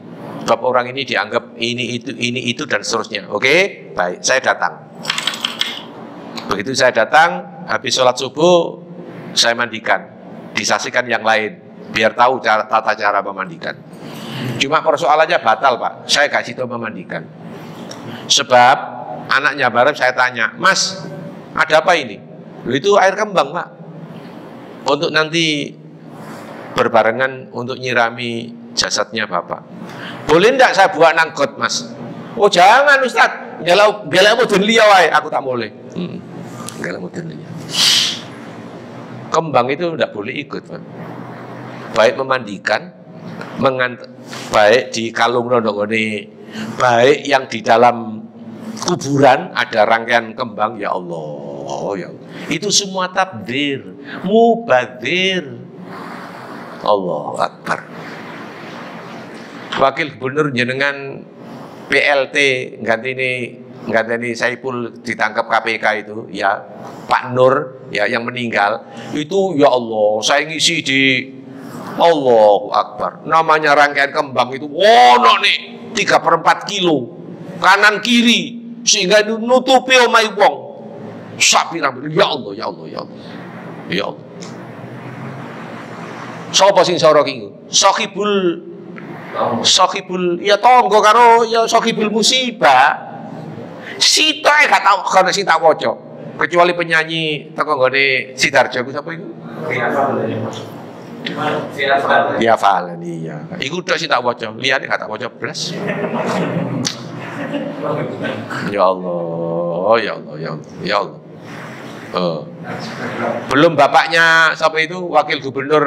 Sebab orang ini dianggap ini itu dan seterusnya. Oke, baik, saya datang. Begitu saya datang, habis sholat subuh, saya mandikan. Disaksikan yang lain, biar tahu cara, tata cara memandikan. Cuma persoalannya batal, Pak. Saya kasih tahu memandikan. Sebab anaknya bareng saya tanya, Mas, ada apa ini? Itu air kembang, Pak. Untuk nanti berbarengan untuk nyirami jasadnya Bapak. Boleh enggak saya buat nangkut, Mas? Oh, jangan, Ustaz. Bela mudun liya wae, aku tak boleh. Kembang itu tidak boleh ikut, Pak. Baik memandikan, baik di kalung nonogone, baik yang di dalam kuburan ada rangkaian kembang. Ya Allah, ya Allah. Itu semua tabdir, mubadir. Allahu Akbar. Wakil Gubernur jenengan PLT ganti ini. Enggak, ini Saipul ditangkap KPK itu, ya Pak Nur, ya yang meninggal itu. Ya Allah, saya ngisi di Allahu Akbar. Namanya rangkaian kembang itu wono nih 3/4 kilo kanan kiri sehingga nutupi omai wong sapi rambut. Ya Allah, ya Allah, ya Allah, ya Allah. Sopo sing soro kinggu? Sohibul, ya tonggo karo ya sohibul musibah. Sita gak tahu karena Sita kocok, kecuali penyanyi teko nggone Sidarjo ku sapa iku? Ya Valen, iya. Iku tok Sita kocok, liyane gak tak kocok blas. Ya Allah, ya Allah, ya Allah, ya Allah. Belum bapaknya sapa itu wakil gubernur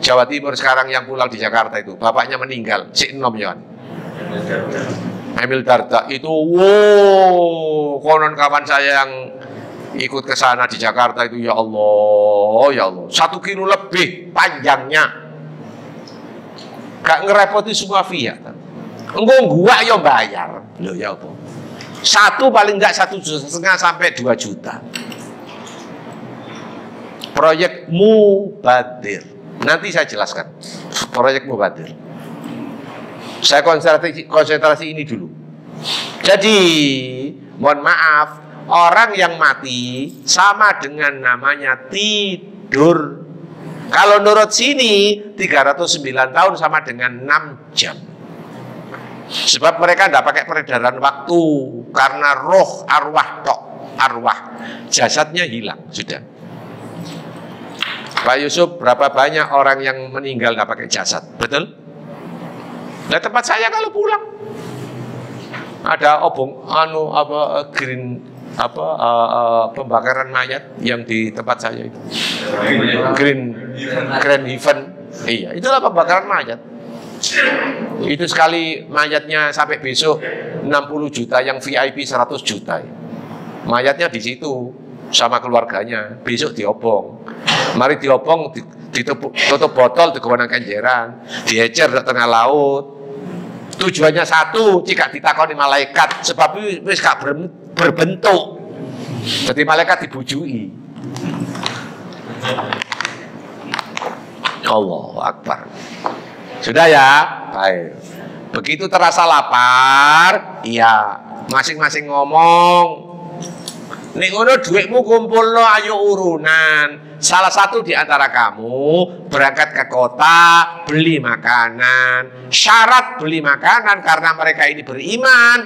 Jawa Timur sekarang yang pulang di Jakarta itu, bapaknya meninggal, si Enom ya. Emil Dardak itu, wow, konon kawan saya yang ikut ke sana di Jakarta itu, ya Allah, ya Allah, 1 kilo lebih panjangnya, gak ngerepoti semua via, enggak gua ya bayar, loh ya Allah, satu paling nggak 1,5 juta sampai 2 juta, proyek mubadir, nanti saya jelaskan, proyek mubadir. Saya konsentrasi ini dulu. Jadi, mohon maaf, orang yang mati sama dengan namanya tidur. Kalau nurut sini, 309 tahun sama dengan 6 jam. Sebab mereka tidak pakai peredaran waktu, karena roh arwah tok, arwah. Jasadnya hilang, sudah. Pak Yusuf, berapa banyak orang yang meninggal tidak pakai jasad? Betul? Nah, tempat saya kalau pulang ada obong anu apa green apa pembakaran mayat yang di tempat saya itu green event. Iya, itulah pembakaran mayat. Itu sekali mayatnya sampai besok 60 juta, yang VIP 100 juta. Mayatnya di situ sama keluarganya, besok diobong. Mari diobong, ditutup botol di kawanan Kenjeran, diecer di tengah laut. Tujuannya satu, jika ditakoni malaikat, sebab wis gak berbentuk. Jadi malaikat dibujui. Allahu Akbar. Sudah ya? Baik. Begitu terasa lapar, iya, masing-masing ngomong. Ning ngono duitmu kumpulno, ayo urunan. Salah satu di antara kamu berangkat ke kota beli makanan. Syarat beli makanan karena mereka ini beriman,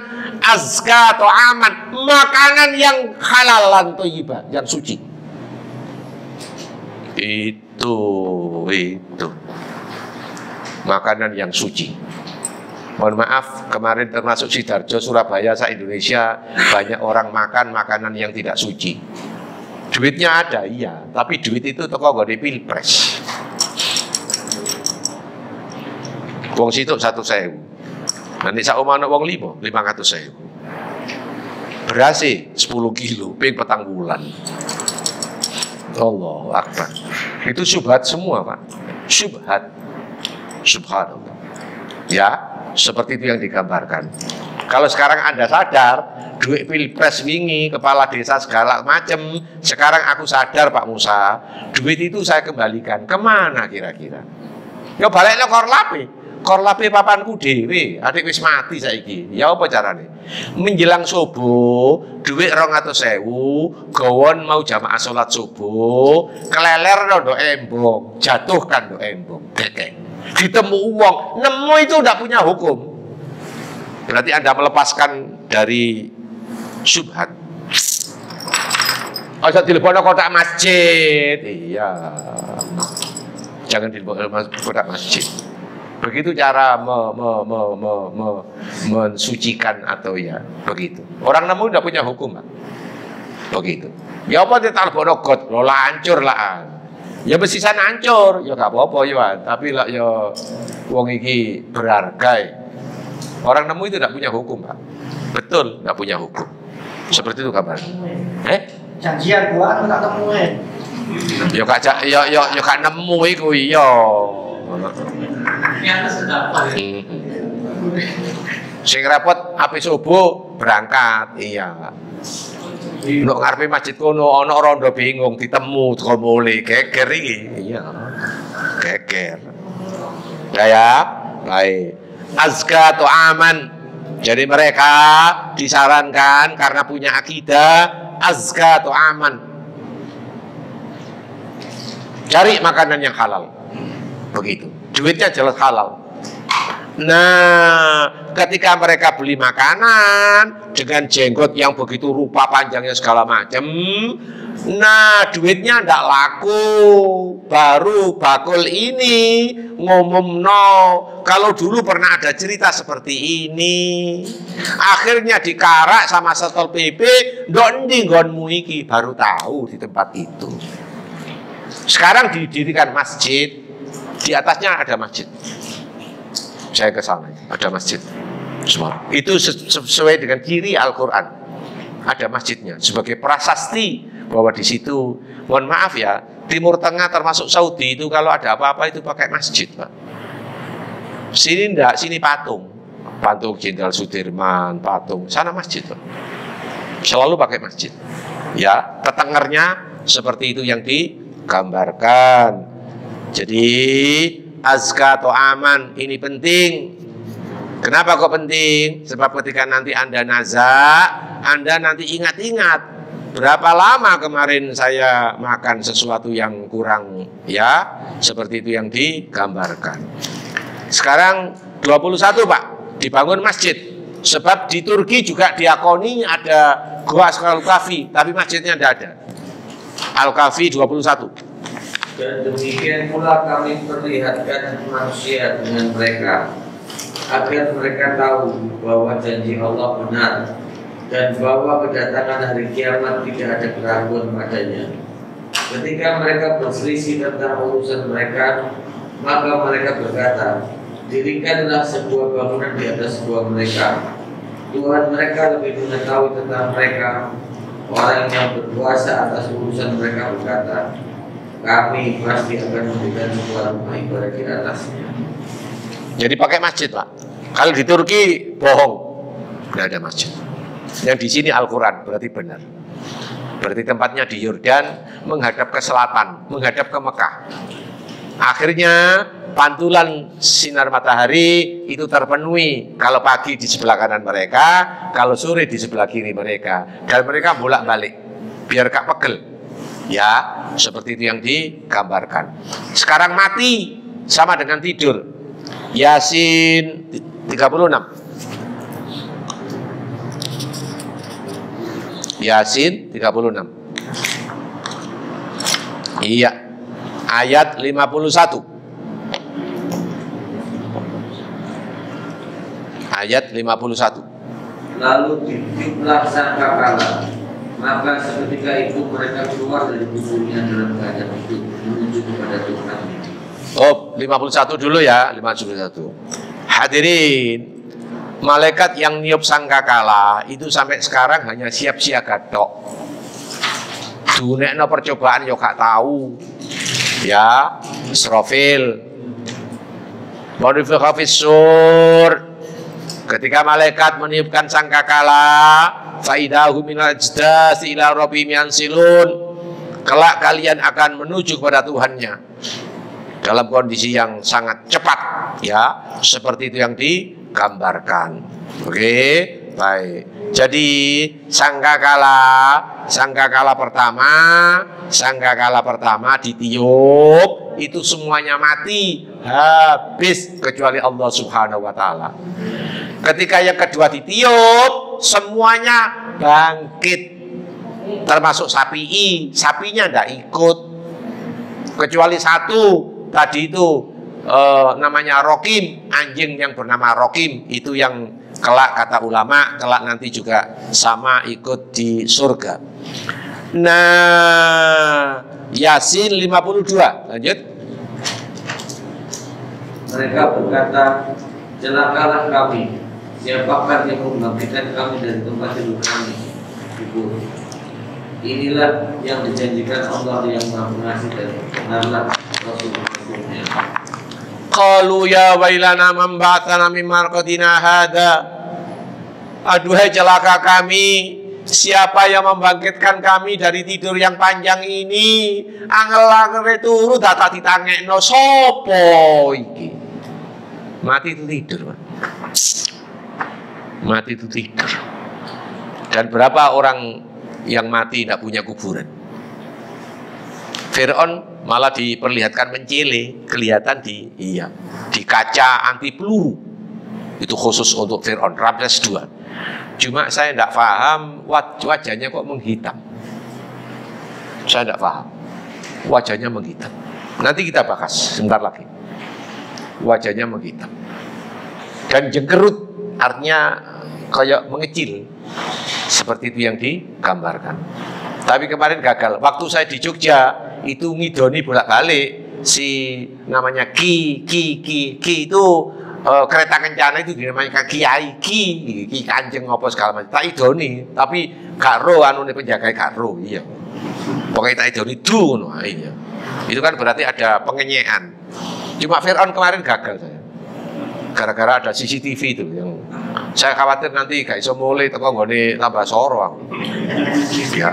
azka atau aman, makanan yang halalan thayyibah, yang suci. Itu makanan yang suci. Mohon maaf, kemarin termasuk Sidoarjo, Surabaya, se-Indonesia banyak orang makan makanan yang tidak suci. Duitnya ada, iya, tapi duit itu toko gak di pilpres. Wong situ 1.000. Nanti saumana wong 500.000. Beras 10 kilo, ping petang bulan. Allahu Akbar. Itu syubhat semua, Pak. Syubhat. Subhanallah. Ya. Seperti itu yang digambarkan. Kalau sekarang Anda sadar, duit pilpres wingi, kepala desa segala macam, sekarang aku sadar Pak Musa, duit itu saya kembalikan. Kemana kira-kira? Ya baliknya korlapi papanku dewe, adik wis mati saiki. Ya apa carane? Menjelang subuh, duit 200.000, gawon mau jamaah sholat subuh, keleler do embong, jatuhkan do embong, dekeng. Ditemu uang, nemu itu tidak punya hukum. Berarti Anda melepaskan dari syubhat. Ojo dilebono kotak masjid. Iya. Jangan dilebono kotak masjid. Begitu cara mensucikan atau ya begitu. Orang nemu tidak punya hukum, Pak. Begitu. Ya apa dilebono got, lo hancur lah. Ya besisan hancur, ya gak apa-apa ya, tapi lah ya wong iki berharga. Orang nemu itu tidak punya hukum, Pak. Betul, tidak punya hukum. Seperti itu kabar. Janjian gua anu tak temuin. Ya gak ya gak nemu iku ya. Sing repot api subuh berangkat, iya. Nek ngarepe masjid kono ana rondo bingung ditemu teko mule geger iki. Iya. Geger. Ya, baik. Azka tu aman. Jadi mereka disarankan karena punya akidah azka tu aman. Cari makanan yang halal. Begitu. Duitnya jelas halal. Nah, ketika mereka beli makanan dengan jenggot yang begitu rupa panjangnya segala macam, nah duitnya ndak laku, baru bakul ini ngomong no, kalau dulu pernah ada cerita seperti ini, akhirnya dikarak sama Satpol PP, ndok ndi nggonmu iki, baru tahu di tempat itu. Sekarang didirikan masjid, di atasnya ada masjid. Saya ke sana, ada masjid Semarang. Itu sesuai dengan ciri Al-Quran. Ada masjidnya sebagai prasasti bahwa di situ, mohon maaf ya, Timur Tengah termasuk Saudi itu kalau ada apa-apa itu pakai masjid, Pak. Sini enggak, sini patung. Patung Jenderal Sudirman, patung. Sana masjid, Pak. Selalu pakai masjid. Ya, tetengernya seperti itu yang digambarkan. Jadi azka atau aman ini penting. Kenapa kok penting? Sebab ketika nanti Anda nazak, Anda nanti ingat-ingat berapa lama kemarin saya makan sesuatu yang kurang, ya, seperti itu yang digambarkan. Sekarang 21, Pak, dibangun masjid. Sebab di Turki juga diakoni ada gua Al-Kafi, tapi masjidnya tidak ada. Al-Kafi 21. Dan demikian pula kami perlihatkan manusia dengan mereka, agar mereka tahu bahwa janji Allah benar, dan bahwa kedatangan hari kiamat tidak ada keraguan padanya. Ketika mereka berselisih tentang urusan mereka, maka mereka berkata, dirikanlah sebuah bangunan di atas sebuah mereka. Tuhan mereka lebih mengetahui tentang mereka. Orang yang berkuasa atas urusan mereka berkata, kami pasti akan memberikan sebuah rumah ibadah di atasnya. Jadi pakai masjid, Pak. Kalau di Turki bohong, tidak ada masjid. Yang di sini Al-Quran berarti benar. Berarti tempatnya di Yordan, menghadap ke selatan, menghadap ke Mekah. Akhirnya pantulan sinar matahari itu terpenuhi. Kalau pagi di sebelah kanan mereka, kalau sore di sebelah kiri mereka. Dan mereka bolak-balik biar gak pegel. Ya, seperti itu yang digambarkan. Sekarang mati sama dengan tidur. Yasin 36. Yasin 36. Iya. ayat 51. Ayat 51. Lalu difitnah sangkakala, maka seketika itu mereka keluar dari kuburnya dalam keadaan hidup menuju kepada Tuhan. Oh, 51 dulu ya, 51. Hadirin, malaikat yang niup sangkakala itu sampai sekarang hanya siap-siaga tok. Dunekno percobaan yo gak tahu. Ya, Israfil. Modifikasi sur. Ketika malaikat meniupkan sangkakala, faidahu minal ajdas ila rabbihim yansilun. Kelak kalian akan menuju kepada Tuhannya dalam kondisi yang sangat cepat, ya. Seperti itu yang digambarkan. Oke, baik. Jadi sangkakala pertama ditiup itu semuanya mati, habis, kecuali Allah Subhanahu wa taala. Ketika yang kedua ditiup, semuanya bangkit. Termasuk sapinya tidak ikut. Kecuali satu tadi itu namanya Raqim, anjing yang bernama Raqim, itu yang kelak kata ulama kelak nanti juga sama ikut di surga. Nah, Yasin 52, lanjut. Mereka berkata, celakalah kami, siapakah yang membangkitkan kami dari tempat tidur kami? Inilah yang dijanjikan Allah yang Maha Pengasih dan benar Rasul-Rasulnya. Qalu ya wailana man ba'atsana min marqadina hadza. Aduhai celaka kami, siapa yang membangkitkan kami dari tidur yang panjang ini? Angel-angel turu data ditangekno sapa iki? Mati itu tidur, Pak. Mati itu tidur. Dan berapa orang yang mati tidak punya kuburan? Fir'aun malah diperlihatkan mencele, kelihatan di kaca anti peluru. Itu khusus untuk Fir'aun, Ramses 2. Cuma saya tidak paham wajahnya kok menghitam. Saya tidak paham wajahnya menghitam. Nanti kita bahas sebentar lagi. Wajahnya menghitam dan jengkerut, artinya kayak mengecil. Seperti itu yang digambarkan. Tapi kemarin gagal. Waktu saya di Jogja itu ngidoni bolak-balik si namanya Ki itu kereta kencana itu dinamanya Kiai Ki Kanjeng apa segala macam. Tak idoni, tapi karo anu penjaga karo, iya. Pokoknya tak idoni dulu, nah, iya. Itu kan berarti ada pengenyean. Cuma Fir'aun kemarin gagal saya. Gara-gara ada CCTV itu yang saya khawatir nanti gak bisa mulai teko nggone tambah soro. Ya.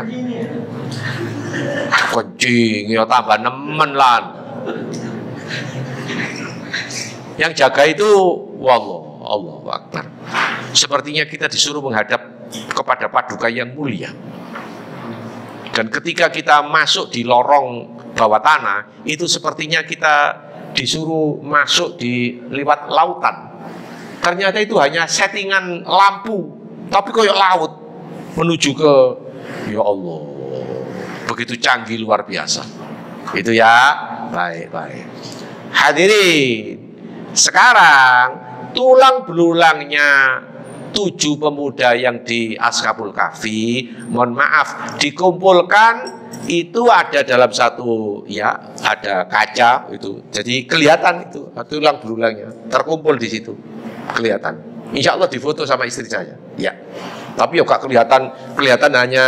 Kencing ya tambah nemen lan. Yang jaga itu wallah, Allahu Akbar. Sepertinya kita disuruh menghadap kepada paduka yang mulia. Dan ketika kita masuk di lorong bawah tanah, itu sepertinya kita disuruh masuk di lewat lautan. Ternyata itu hanya settingan lampu, tapi koyok laut menuju ke, ya Allah, begitu canggih luar biasa. Itu ya, baik-baik. Hadirin, sekarang tulang belulangnya 7 pemuda yang di Ashhabul Kahfi, mohon maaf, dikumpulkan. Itu ada dalam satu, ya, ada kaca itu. Jadi kelihatan itu tulang belulangnya terkumpul di situ. Kelihatan. Insya Allah difoto sama istri saya. Ya. Tapi ya gak kelihatan hanya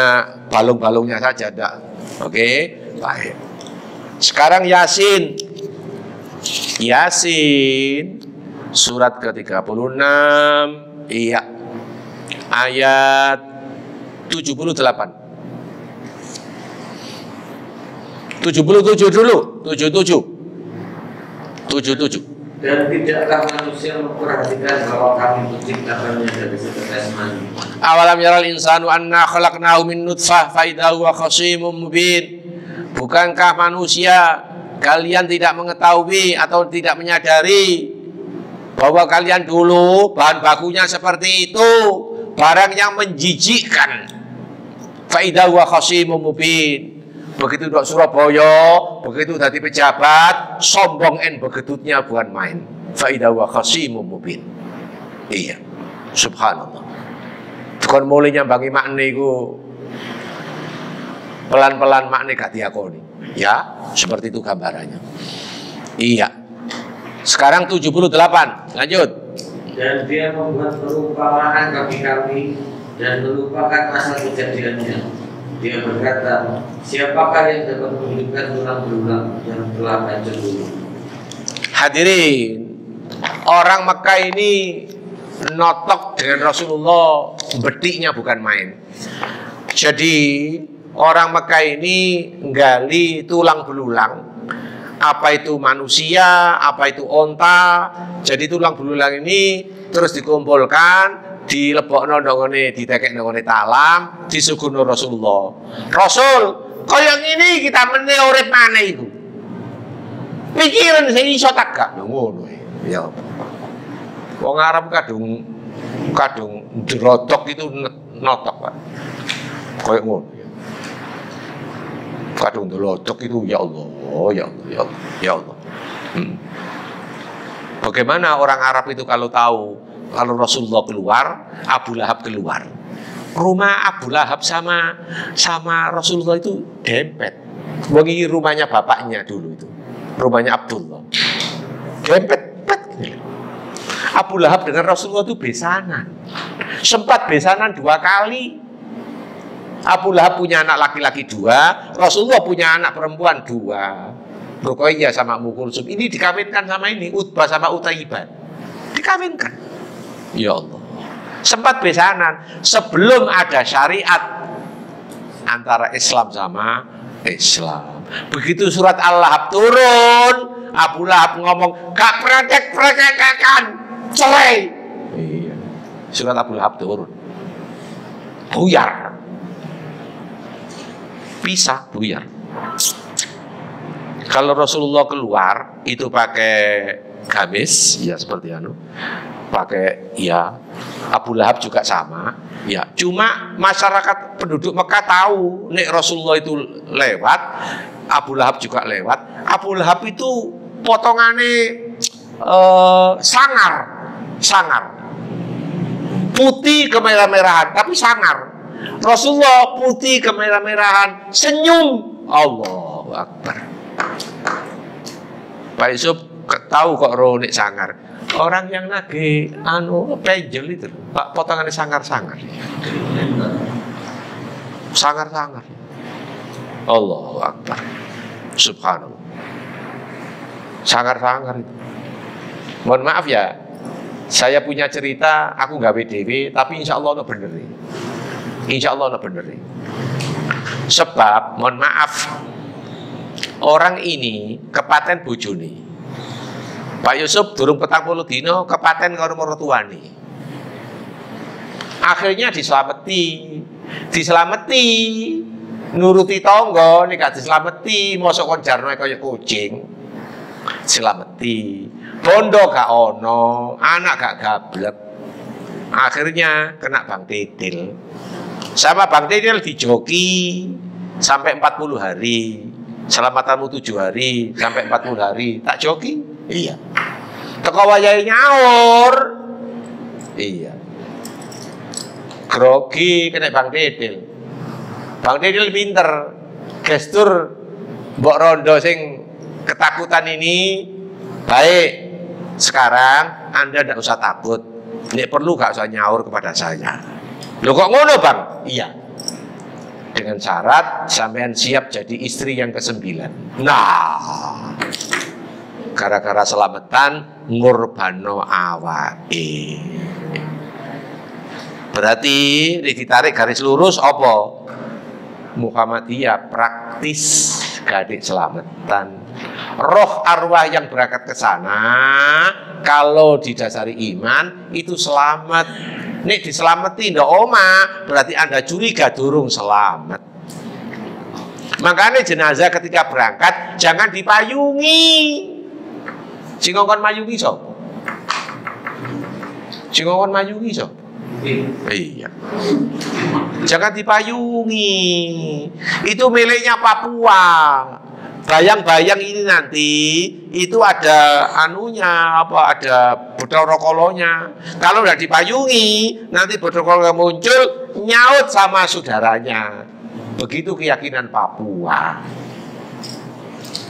balung-balungnya saja, enggak. Oke, baik. Sekarang Yasin. Yasin surat ke-36, iya. Ayat 78. 77 dulu, 77. Dan tidakkah manusia memperhatikan bahwa kami menciptakannya dari setetes mani? Awalam yaral insanu anna khalaqnahu min nutfah fa idza huwa khasimun mubin. Bukankah manusia, kalian tidak mengetahui atau tidak menyadari bahwa kalian dulu bahan bakunya seperti itu, barang yang menjijikkan. Fa idza huwa khasimun mubin. begitu dok Surabaya, begitu dadi pejabat, sombong en begitutnya bukan main. Faidah wa khasimum mubin. Iya, subhanallah. Bukan mulai nyambangi makne iku pelan-pelan makne gak diakoni. Ya, seperti itu gambarannya. Iya. Sekarang 78. Lanjut. Dan dia membuat perumpamaan kami-kami dan melupakan asal kejadiannya. Dia berkata, siapakah yang dapat menghidupkan tulang-tulang yang telah hancur dulu? Hadirin, orang Mekah ini notok dengan Rasulullah, betiknya bukan main. Jadi orang Mekah ini gali tulang belulang. Apa itu manusia, apa itu onta. Jadi tulang belulang ini terus dikumpulkan, dilepokno nongone, ditekek nongone talam, disuguhno Rasulullah. Rasul, koyong ini kita meneh urip maneh iku. Pikiran sing iso tagak ngono. Ya. Wong Arab kadung drotok itu notok, Pak. Kayak ngono. Kadung drotok itu ya Allah, ya Allah, ya Allah. Ya Allah. Bagaimana orang Arab itu kalau tahu kalau Rasulullah keluar, Abu Lahab keluar. Rumah Abu Lahab sama Rasulullah itu dempet. Bagi rumahnya bapaknya dulu itu. Rumahnya Abdullah. Dempet. Abu Lahab dengan Rasulullah itu besanan. Sempat besanan 2 kali. Abu Lahab punya anak laki-laki 2, Rasulullah punya anak perempuan 2. Ruqayyah sama Ummu Kulsum. Ini dikawinkan sama ini, Utbah sama Utaibah. Dikawinkan. Ya Allah. Sempat besanan sebelum ada syariat antara Islam sama Islam. Begitu surat Al-Lahab turun, Abu Lahab ngomong, "Gak praktek-praktekan, cerai." Iya. Surat Abu Lahab turun. Buyar. Pisah, buyar. Kalau Rasulullah keluar itu pakai gamis, ya seperti anu. Pakai ya, Abu Lahab juga sama ya. Cuma masyarakat penduduk Mekah tahu nek Rasulullah itu lewat, Abu Lahab juga lewat. Abu Lahab itu potongane sangar, putih kemerah-merahan, tapi sangar. Rasulullah putih kemerah-merahan, senyum. Allahu Akbar. Pak Yusuf tahu kok ronek sangar. Orang yang nagih anu penjel itu, Pak, potongannya sangar-sangar. Allahu Akbar. Subhanallah. Sangar-sangar itu. Mohon maaf ya. Saya punya cerita, aku gawe dhewe, tapi insya Allah ono bener. Insya Allah ono bener. Sebab, mohon maaf, orang ini kepaten bojone. Pak Yusuf durung 40 dina kepaten karo mertuane. Akhirnya dislameti, nuruti tangga nek gak dislameti, mosok kon jarno kaya kucing. Dislameti, bondo gak ono, anak gak gablek. Akhirnya kena Bang Titil. Sama Bang Titil dijoki sampai 40 hari. Selamatanmu 7 hari sampai 40 hari tak joki. Iya. Teko wayahe nyaur. Iya. Grogi kena Bang Titil. Bang Titil pinter. Gestur mbok rondo sing ketakutan ini baik. Sekarang Anda tidak usah takut. Nek perlu gak usah nyaur kepada saya. Loh kok ngono, Bang? Iya. Dengan syarat sampean siap jadi istri yang ke-9. Nah, gara-gara selamatan ngurbano awake. Berarti ditarik garis lurus apa? Muhammadiyah praktis gadik selamatan. Roh arwah yang berangkat ke sana kalau didasari iman itu selamat. Nek diselamati ndak omah, berarti Anda curiga durung selamat. Makanya jenazah ketika berangkat jangan dipayungi. Sing ngongkon mayungi sapa? Iya. Jangan dipayungi. Itu miliknya Papua. Bayang-bayang ini nanti itu ada anunya, apa ada bodol rokolonya. Kalau tidak dipayungi, nanti bodol rokolonya muncul nyaut sama saudaranya. Begitu keyakinan Papua.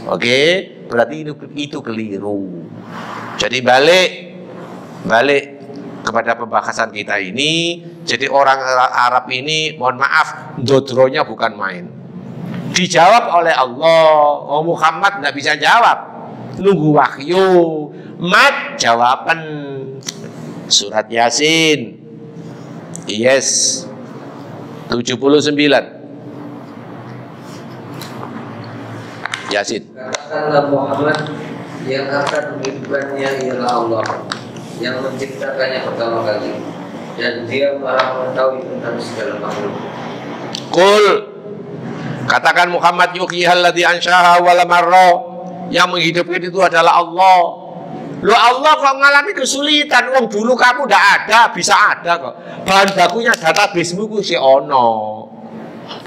Oke, berarti itu keliru. Jadi balik kepada pembahasan kita ini. Jadi orang Arab ini, mohon maaf, dodronya bukan main. Dijawab oleh Allah. Oh, Muhammad nggak bisa jawab, nunggu wahyu. Mat jawaban surat Yasin, yes, 79 Yasin. Katakanlah Muhammad, yang akan memimpinnya ialah Allah, yang menciptakannya pertama kali, dan Dia Maha mengetahui tentang segala makhluk. Qul, katakan Muhammad, yuhyihal ladzi ansyaha awwala marrah, yang menghidupkan itu adalah Allah. Lo Allah kok mengalami kesulitan? Wong dulu kamu tidak ada, bisa ada kok. Bahan bakunya database-mu ku si ono.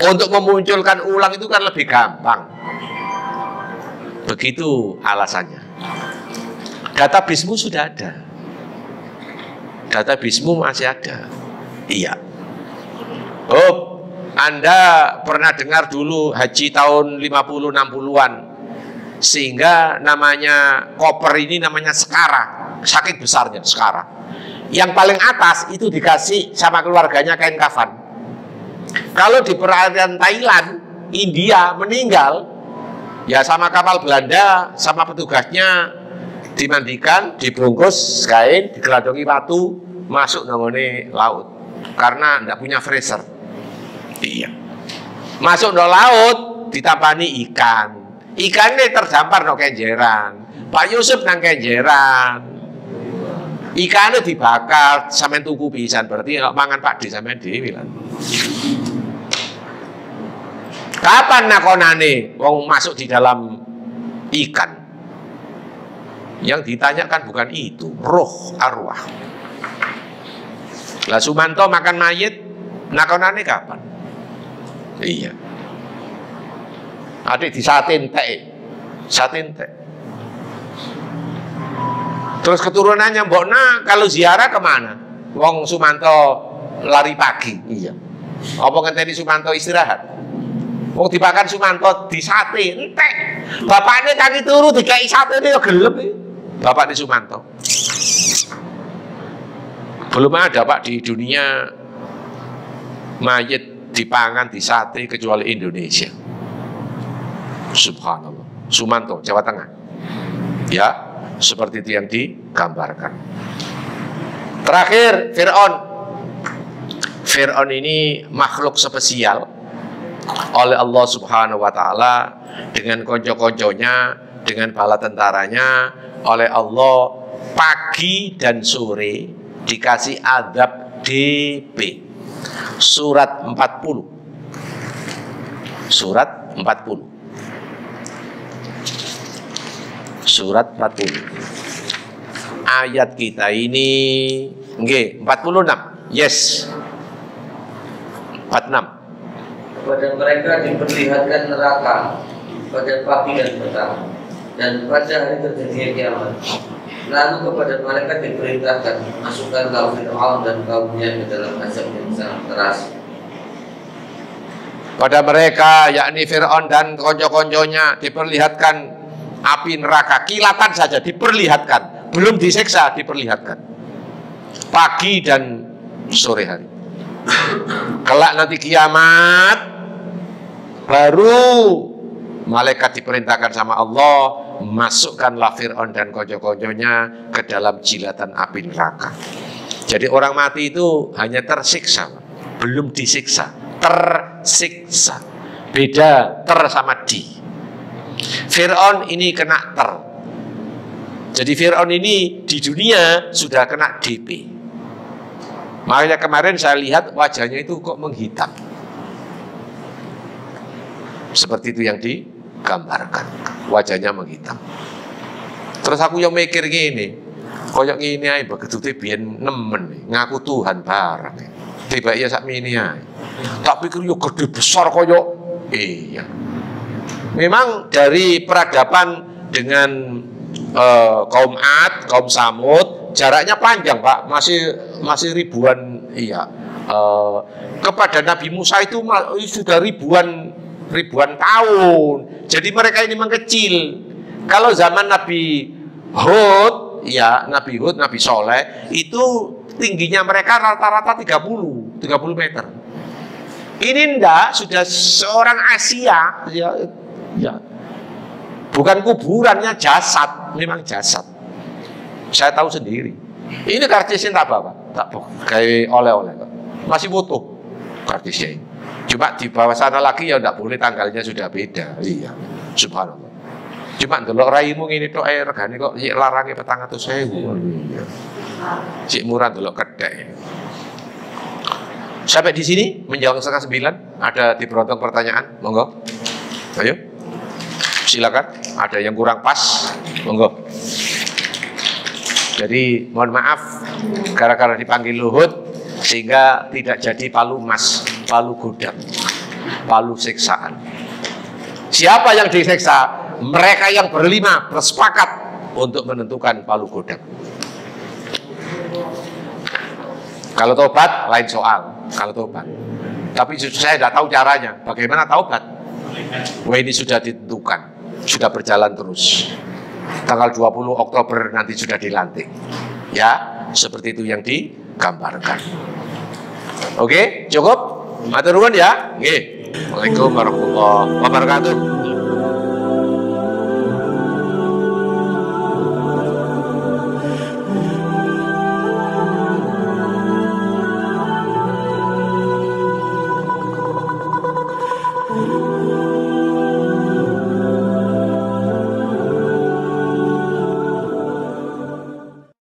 Untuk memunculkan ulang itu kan lebih gampang. Begitu alasannya. Database-mu sudah ada. Data bismu masih ada. Iya. Oh, Anda pernah dengar dulu haji tahun 50-60-an. Sehingga namanya koper ini namanya sekara. Saking besarnya sekara. Yang paling atas itu dikasih sama keluarganya kain kafan. Kalau di perairan Thailand, India meninggal, ya sama kapal Belanda, sama petugasnya, dimandikan, dibungkus kain, digeladongi batu, masuk nongone laut karena tidak punya freezer. Iya, masuk nong laut, ditampani ikan. Ikannya terdampar nong Kenjeran. Pak Yusuf nang Kenjeran. Ikannya dibakar, sampean tuku pisan, berarti kalau mangan Pak D sampean dhewe lan. Kapan nakonane? Wong masuk di dalam ikan. Yang ditanyakan bukan itu, roh arwah. Lah Sumanto makan mayit, nakonane kapan? Iya. Adik disatin teh. Terus keturunannya mbokna kalau ziarah kemana? Wong Sumanto lari pagi, iya. Apa ngenteni Sumanto istirahat? Wong dipakan Sumanto disatin teh. Bapaknya kaki turu dikai sate ini gelap. Bapak di Sumanto belum ada Pak di dunia mayit dipangan di sate kecuali Indonesia. Subhanallah. Sumanto, Jawa Tengah. Ya, seperti itu yang digambarkan. Terakhir, Fir'aun. Fir'aun ini makhluk spesial oleh Allah Subhanahu wa Ta'ala dengan konco-konconya, dengan bala tentaranya. Oleh Allah pagi dan sore dikasih adab DP. Surat 40 ayat kita ini nggih 46. Yes, 46. Pada mereka diperlihatkan neraka pada pagi dan petang, dan pada hari terjadinya kiamat. Lalu kepada mereka diperintahkan, masukkan Fir'aun dan kaumnya ke dalam azab yang sangat keras. Pada mereka, yakni Fir'aun dan konco-konconya, diperlihatkan api neraka. Kilatan saja diperlihatkan, belum disiksa, diperlihatkan pagi dan sore hari. Kelak nanti kiamat, baru malaikat diperintahkan sama Allah, masukkanlah Fir'aun dan konco-konconya ke dalam jilatan api neraka. Jadi orang mati itu hanya tersiksa, belum disiksa. Tersiksa. Beda ter sama di. Fir'aun ini kena ter. Jadi Fir'aun ini di dunia sudah kena DP. Makanya kemarin saya lihat wajahnya itu kok menghitam. Seperti itu yang digambarkan, wajahnya menghitam. Terus aku yang mikir gini, koyok ini aja begedute biyen nemen ngaku Tuhan bareng. Tiba iya sakmene ae. Tak pikir yo gede besar koyok iya. Memang dari peradaban dengan kaum Ad, kaum Samud jaraknya panjang, Pak. Masih ribuan iya. Kepada Nabi Musa itu sudah ribuan tahun. Jadi mereka ini memang kecil. Kalau zaman Nabi Hud, ya Nabi Hud, Nabi Soleh, itu tingginya mereka rata-rata 30 meter. Ini ndak, sudah seorang Asia, ya. Bukan kuburannya, jasad, memang jasad. Saya tahu sendiri. Ini kartisnya tak apa, Pak. Tak kayak oleh-oleh, masih butuh kartisnya. Cuma di bawah sana lagi ya ndak boleh, tanggalnya sudah beda. Iya, subhanallah. Cuma delok raimu ngene tok ae regane kok sik larange 400.000. Sik murah delok kedek. Sampai di sini menjelang 8:30 ada di berotong pertanyaan, monggo. Ayo. Silakan, ada yang kurang pas, monggo. Jadi mohon maaf gara-gara dipanggil Luhut sehingga tidak jadi palu emas, palu godang, palu siksaan. Siapa yang disiksa? Mereka yang berlima bersepakat untuk menentukan palu godang. Kalau tobat lain soal, kalau tobat. Tapi saya tidak tahu caranya. Bagaimana taubat? Wah, ini sudah ditentukan, sudah berjalan terus. Tanggal 20 Oktober nanti sudah dilantik. Ya, seperti itu yang digambarkan. Oke, cukup. Matur nuwun ya. Nggih. Waalaikumsalam warahmatullahi wabarakatuh.